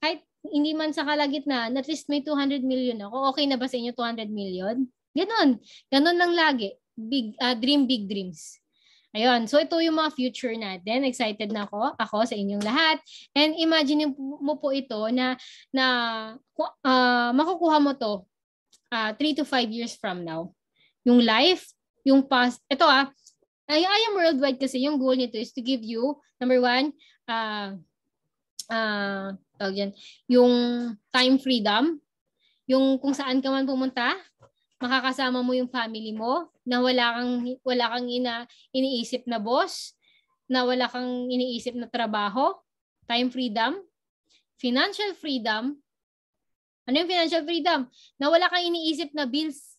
kahit hindi man sa kalagitnaan, at least may two hundred million ako. Okay na ba sa inyo two hundred million? Ganun. Ganun lang lagi. Big, uh, dream big dreams. Ayun. So, ito yung mga future natin. Excited na ako. Ako sa inyong lahat. And imagine mo po ito na, na uh, makukuha mo to Uh, three to five years from now. Yung life, yung past, ito ah, I, I am worldwide kasi yung goal nito is to give you, number one, uh, uh, tawag yan, yung time freedom, yung kung saan ka man pumunta, makakasama mo yung family mo, na wala kang, wala kang ina, iniisip na boss, na wala kang iniisip na trabaho, time freedom, financial freedom. Ano yung financial freedom? Na wala kang iniisip na bills.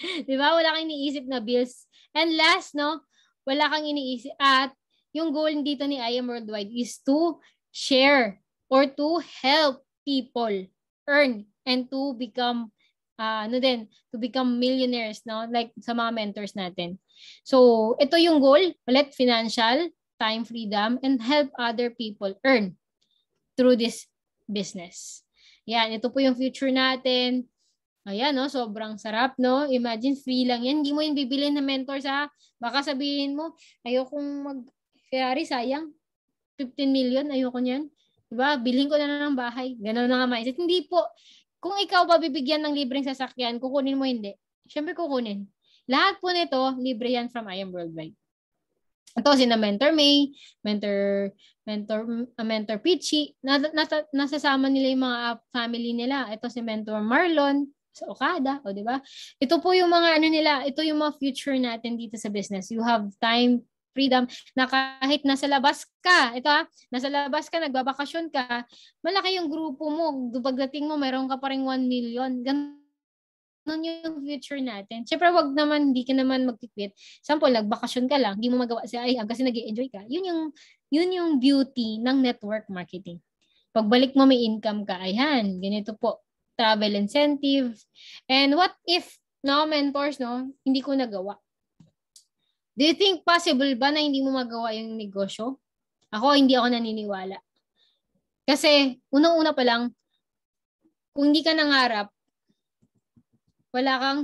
Di ba? Wala kang iniisip na bills. And last, no? Wala kang iniisip. At yung goal dito ni I Am Worldwide is to share or to help people earn and to become, uh, ano din, to become millionaires, no? Like sa mga mentors natin. So, ito yung goal. Ulit, financial, time freedom, and help other people earn through this business. Yan, ito po yung future natin. Ayan, no, sobrang sarap, no? Imagine, free lang yan. Hindi mo yung bibili na mentor sa, baka sabihin mo, ayokong mag-Ferrari, sayang. fifteen million, ayoko niyan. Diba? Bilhin ko na lang ng bahay. Ganun na nga mindset. Hindi po. Kung ikaw babibigyan ng libreng sasakyan, kukunin mo hindi. Siyempre kukunin. Lahat po nito, libre yan from I Am Worldwide. Ito, sina Mentor May, Mentor Mentor uh, Mentor Pitch, nasa, nasa, nasasama nila yung mga family nila. Ito si Mentor Marlon sa Okada, o di ba? Ito po yung mga ano nila, ito yung mga future natin dito sa business. You have time, freedom, na kahit nasa labas ka, ito ha, nasa labas ka, nagbabakasyon ka, malaki yung grupo mo, pagdating mo, meron ka pa rin one million. Ganun nun yung future natin. Siyempre, wag naman, hindi ka naman mag-quit. Sample, nagbakasyon ka lang, hindi mo magawa si I A M kasi nag-i-enjoy ka. Yun yung, yun yung beauty ng network marketing. Pagbalik mo may income ka, ayan, ganito po, travel incentive. And what if, no, mentors, no, hindi ko nagawa? Do you think possible ba na hindi mo magawa yung negosyo? Ako, hindi ako naniniwala. Kasi, unang-una pa lang, kung hindi ka nangarap, wala kang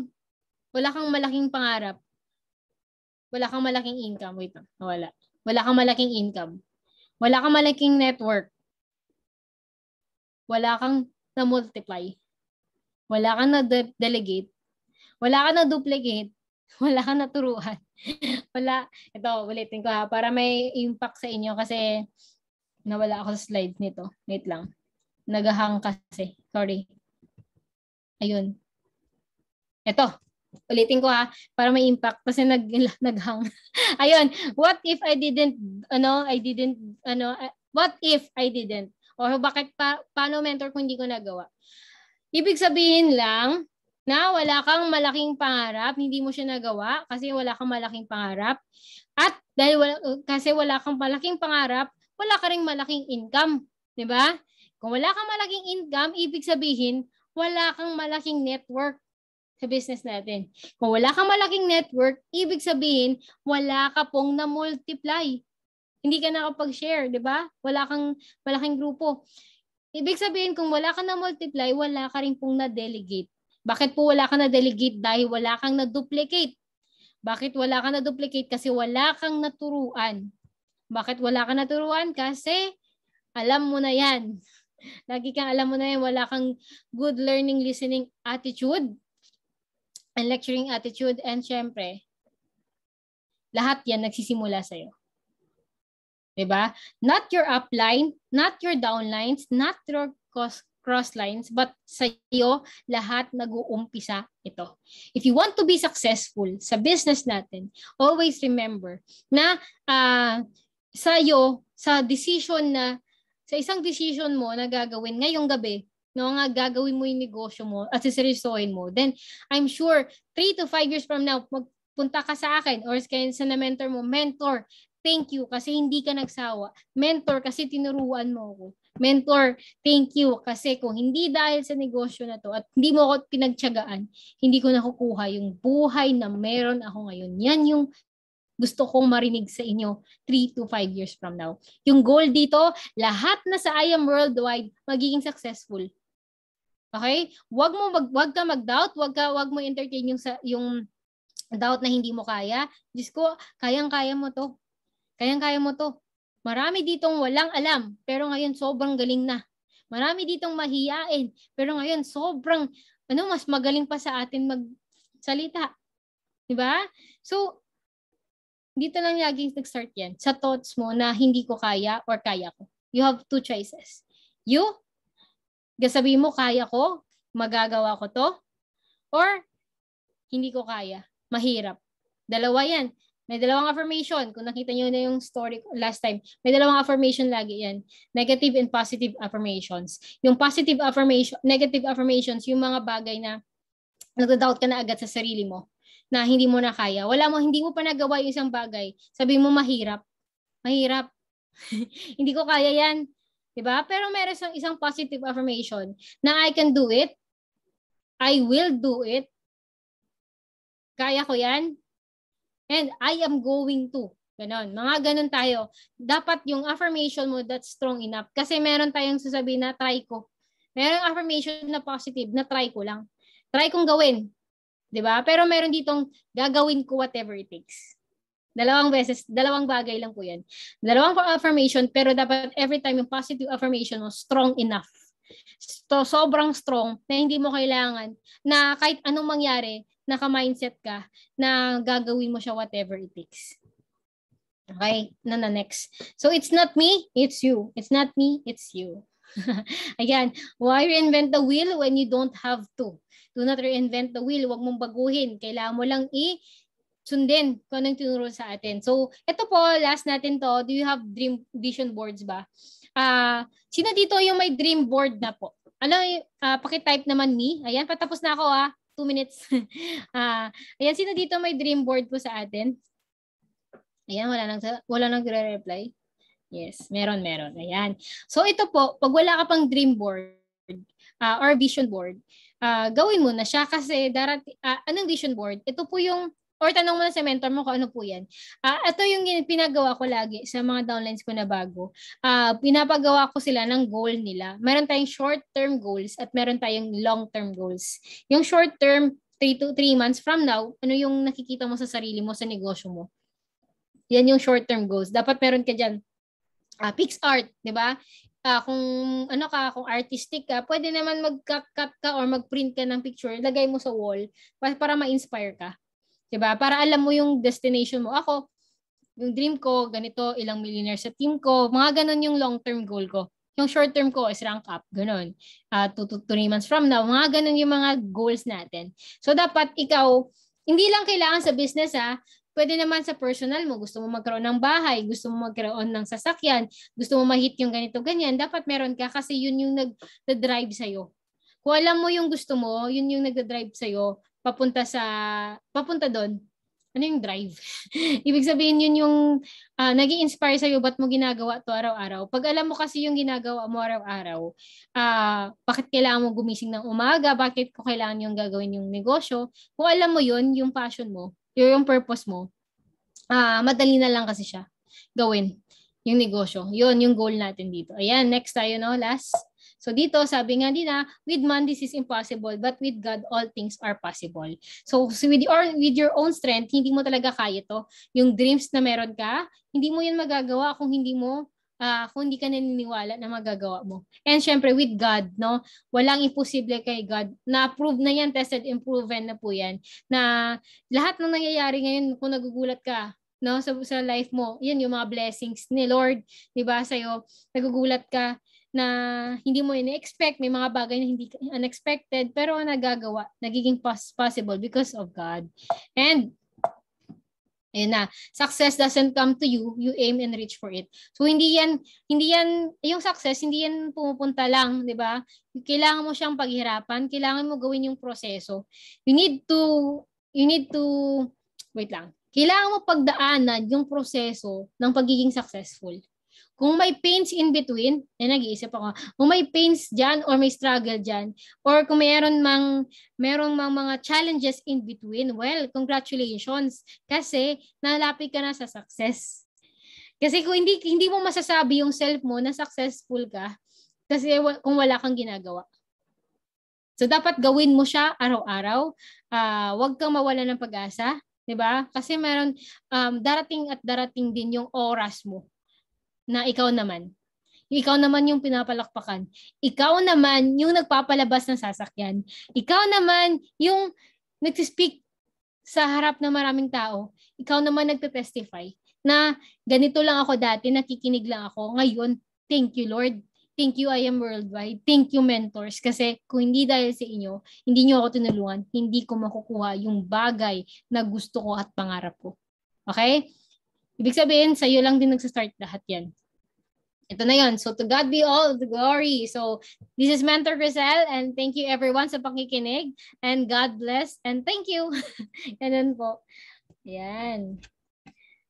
wala kang malaking pangarap. Wala kang malaking income. Wait lang, wala. Wala kang malaking income. Wala kang malaking network. Wala kang na-multiply. Wala kang na-delegate. Wala kang na-duplicate. Wala kang naturuan. Wala. Ito, ulitin ko ha. Para may impact sa inyo kasi nawala ako sa slide nito. Wait lang. Nagahang kasi. Sorry. Ayun. Ito, ulitin ko ha, para may impact kasi nag naghang. Ayun, what if I didn't, ano, I didn't, ano, what if I didn't? O bakit, pa, paano mentor kung hindi ko nagawa? Ibig sabihin lang na wala kang malaking pangarap, hindi mo siya nagawa kasi wala kang malaking pangarap. At dahil wala, kasi wala kang malaking pangarap, wala ka ring malaking income. Diba? Kung wala kang malaking income, ibig sabihin, wala kang malaking network sa business natin. Kung wala kang malaking network, ibig sabihin, wala ka pong na-multiply. Hindi ka nakapag-share, di ba? Wala kang malaking grupo. Ibig sabihin, kung wala kang na-multiply, wala ka rin pong na-delegate. Bakit po wala kang na-delegate? Dahil wala kang na-duplicate. Bakit wala kang na-duplicate? Kasi wala kang naturuan. Bakit wala kang naturuan? Kasi alam mo na yan. Lagi kang alam mo na yan. Wala kang good learning, listening attitude. And lecturing attitude, and syempre, lahat yan nagsisimula sa'yo. Diba? Not your upline, not your downlines, not your crosslines, but sa'yo, lahat nag-uumpisa ito. If you want to be successful sa business natin, always remember na uh, sa'yo, sa decision na, sa isang decision mo na gagawin ngayong gabi, no, nga gagawin mo yung negosyo mo at siseryosohin mo, then I'm sure three to five years from now, magpunta ka sa akin or sa na-mentor mo, mentor, thank you kasi hindi ka nagsawa. Mentor, kasi tinuruan mo ako. Mentor, thank you kasi kung hindi dahil sa negosyo na to at hindi mo ako pinagtiyagaan, hindi ko nakukuha yung buhay na meron ako ngayon. Yan yung gusto kong marinig sa inyo three to five years from now. Yung goal dito, lahat na sa I Am Worldwide magiging successful. Okay? Huwag mo mag, wag ka mag-doubt, wag ka wag mo entertain yung yung doubt na hindi mo kaya. Diyos ko, kayang-kaya mo 'to. Kayang-kaya mo 'to. Marami ditong walang alam, pero ngayon sobrang galing na. Marami ditong mahiyain, pero ngayon sobrang ano mas magaling pa sa atin magsalita. 'Di ba? So dito lang laging nag-start yan. Sa thoughts mo na hindi ko kaya or kaya ko. You have two choices. You, gasabihin mo kaya ko, magagawa ko to, or hindi ko kaya, mahirap. Dalawa yan. May dalawang affirmation. Kung nakita nyo na yung story last time, may dalawang affirmation lagi yan. Negative and positive affirmations. Yung positive affirmation, negative affirmations, yung mga bagay na nagda-doubt ka na agad sa sarili mo, na hindi mo na kaya. Wala mo, hindi mo pa nagawa yung isang bagay. Sabi mo, mahirap. Mahirap. Hindi ko kaya yan. Diba? Pero meron isang, isang positive affirmation na I can do it. I will do it. Kaya ko yan. And I am going to. Ganon. Mga ganon tayo. Dapat yung affirmation mo, that's strong enough. Kasi meron tayong sasabihin na try ko. Merong affirmation na positive na try ko lang. Try kong gawin. Diba? Pero meron ditong gagawin ko whatever it takes. Dalawang beses, dalawang bagay lang po yan. Dalawang affirmation, pero dapat every time yung positive affirmation mo, strong enough. So, sobrang strong na hindi mo kailangan na kahit anong mangyari, naka-mindset ka na gagawin mo siya whatever it takes. Okay? Na na next. So, it's not me, it's you. It's not me, it's you. Again, why reinvent the wheel when you don't have to? Do not reinvent the wheel. Huwag mong baguhin. Kailangan mo lang i-sundin kung anong tinuro sa atin. So, ito po, last natin to. Do you have dream vision boards ba? Uh, sino dito yung may dream board na po? Ano, uh, pakitype naman me. Ayan, patapos na ako ah. two minutes. uh, ayan, sino dito may dream board po sa atin? Ayan, wala nang, wala nang re-reply. Yes, meron, meron. Ayan. So ito po, pag wala ka pang dream board uh, or vision board, uh, gawin mo na siya kasi darati, uh, anong vision board? Ito po yung, or tanong mo na sa mentor mo kung ano po yan. Uh, ito yung pinagawa ko lagi sa mga downlines ko na bago. Uh, pinapagawa ko sila ng goal nila. Meron tayong short-term goals at meron tayong long-term goals. Yung short-term, three to three months from now, ano yung nakikita mo sa sarili mo, sa negosyo mo? Yan yung short-term goals. Dapat meron ka dyan. Uh, Pix art, di ba? Uh, kung ano ka, kung artistic ka, pwede naman mag-cut ka or mag-print ka ng picture, lagay mo sa wall para, para ma-inspire ka. Diba? Para alam mo yung destination mo. Ako, yung dream ko, ganito, ilang millionaire sa team ko. Mga ganun yung long-term goal ko. Yung short-term ko is rank up. Ganun. Uh, two to three months from now. Mga ganun yung mga goals natin. So, dapat ikaw, hindi lang kailangan sa business ha. Pwede naman sa personal mo. Gusto mo magkaroon ng bahay. Gusto mo magkaroon ng sasakyan. Gusto mo ma-hit yung ganito-ganyan. Dapat meron ka kasi yun yung nag-drive sa'yo. Kung alam mo yung gusto mo, yun yung nag-drive sa'yo. papunta sa papunta doon. Ano yung drive? Ibig sabihin yun yung uh, nag-i-inspire sa iyo ba't mo ginagawa to araw-araw. Pag alam mo kasi yung ginagawa mo araw-araw, ah uh, bakit kailangan mo gumising ng umaga? Bakit ko kailangan yung gagawin yung negosyo? Kung alam mo yun, yung passion mo, yung purpose mo, ah uh, madali na lang kasi siya gawin yung negosyo. Yun yung goal natin dito. Ayan, next tayo no, last. So dito, sabi nga din na, with man, this is impossible, but with God, all things are possible. So with your, with your own strength, hindi mo talaga kaya to. Yung dreams na meron ka, hindi mo yan magagawa kung hindi mo, uh, kung hindi ka naniniwala na magagawa mo. And syempre, with God, no, walang imposible kay God. Na-approve na yan, tested and proven na po yan. Na lahat ng nangyayari ngayon, kung nagugulat ka, no, sa, sa life mo, yan yung mga blessings ni Lord, di ba, sa'yo, nagugulat ka, na hindi mo ini-expect, may mga bagay na hindi unexpected, pero nagagawa, nagiging possible because of God. And, ayun na, success doesn't come to you, you aim and reach for it. So, hindi yan, hindi yan, yung success, hindi yan pumupunta lang, di ba? Kailangan mo siyang paghirapan, kailangan mo gawin yung proseso. You need to, you need to, wait lang, kailangan mo pagdaanan yung proseso ng pagiging successful. Kung may pains in between, eh nag-iisip ako, kung may pains dyan or may struggle dyan, or kung mayroon mang, mayroon mang mga challenges in between, well, congratulations. Kasi, nalapit ka na sa success. Kasi kung hindi, hindi mo masasabi yung self mo na successful ka, kasi kung wala kang ginagawa. So, dapat gawin mo siya araw-araw. Uh, huwag kang mawala ng pag-asa. Diba? Kasi meron, um, darating at darating din yung oras mo. Na ikaw naman. Ikaw naman yung pinapalakpakan. Ikaw naman yung nagpapalabas ng sasakyan. Ikaw naman yung nag-speak sa harap ng maraming tao. Ikaw naman nagte-testify na ganito lang ako dati, nakikinig lang ako. Ngayon, thank you Lord. Thank you, I Am Worldwide. Thank you, mentors. Kasi kung hindi dahil sa inyo, hindi nyo ako tinulungan, hindi ko makukuha yung bagay na gusto ko at pangarap ko. Okay? Ibig sabihin, sa'yo lang din nagsastart lahat yan. Ito na yun. So, to God be all the glory. So, this is Mentor Kryzlle and thank you everyone sa pakikinig and God bless and thank you. Ganun po. Ayan.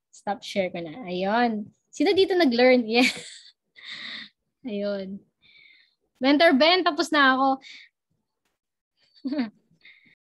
Stop share ko na. Ayan. Sino dito nag-learn? Yeah. Ayan. Mentor Ben, tapos na ako.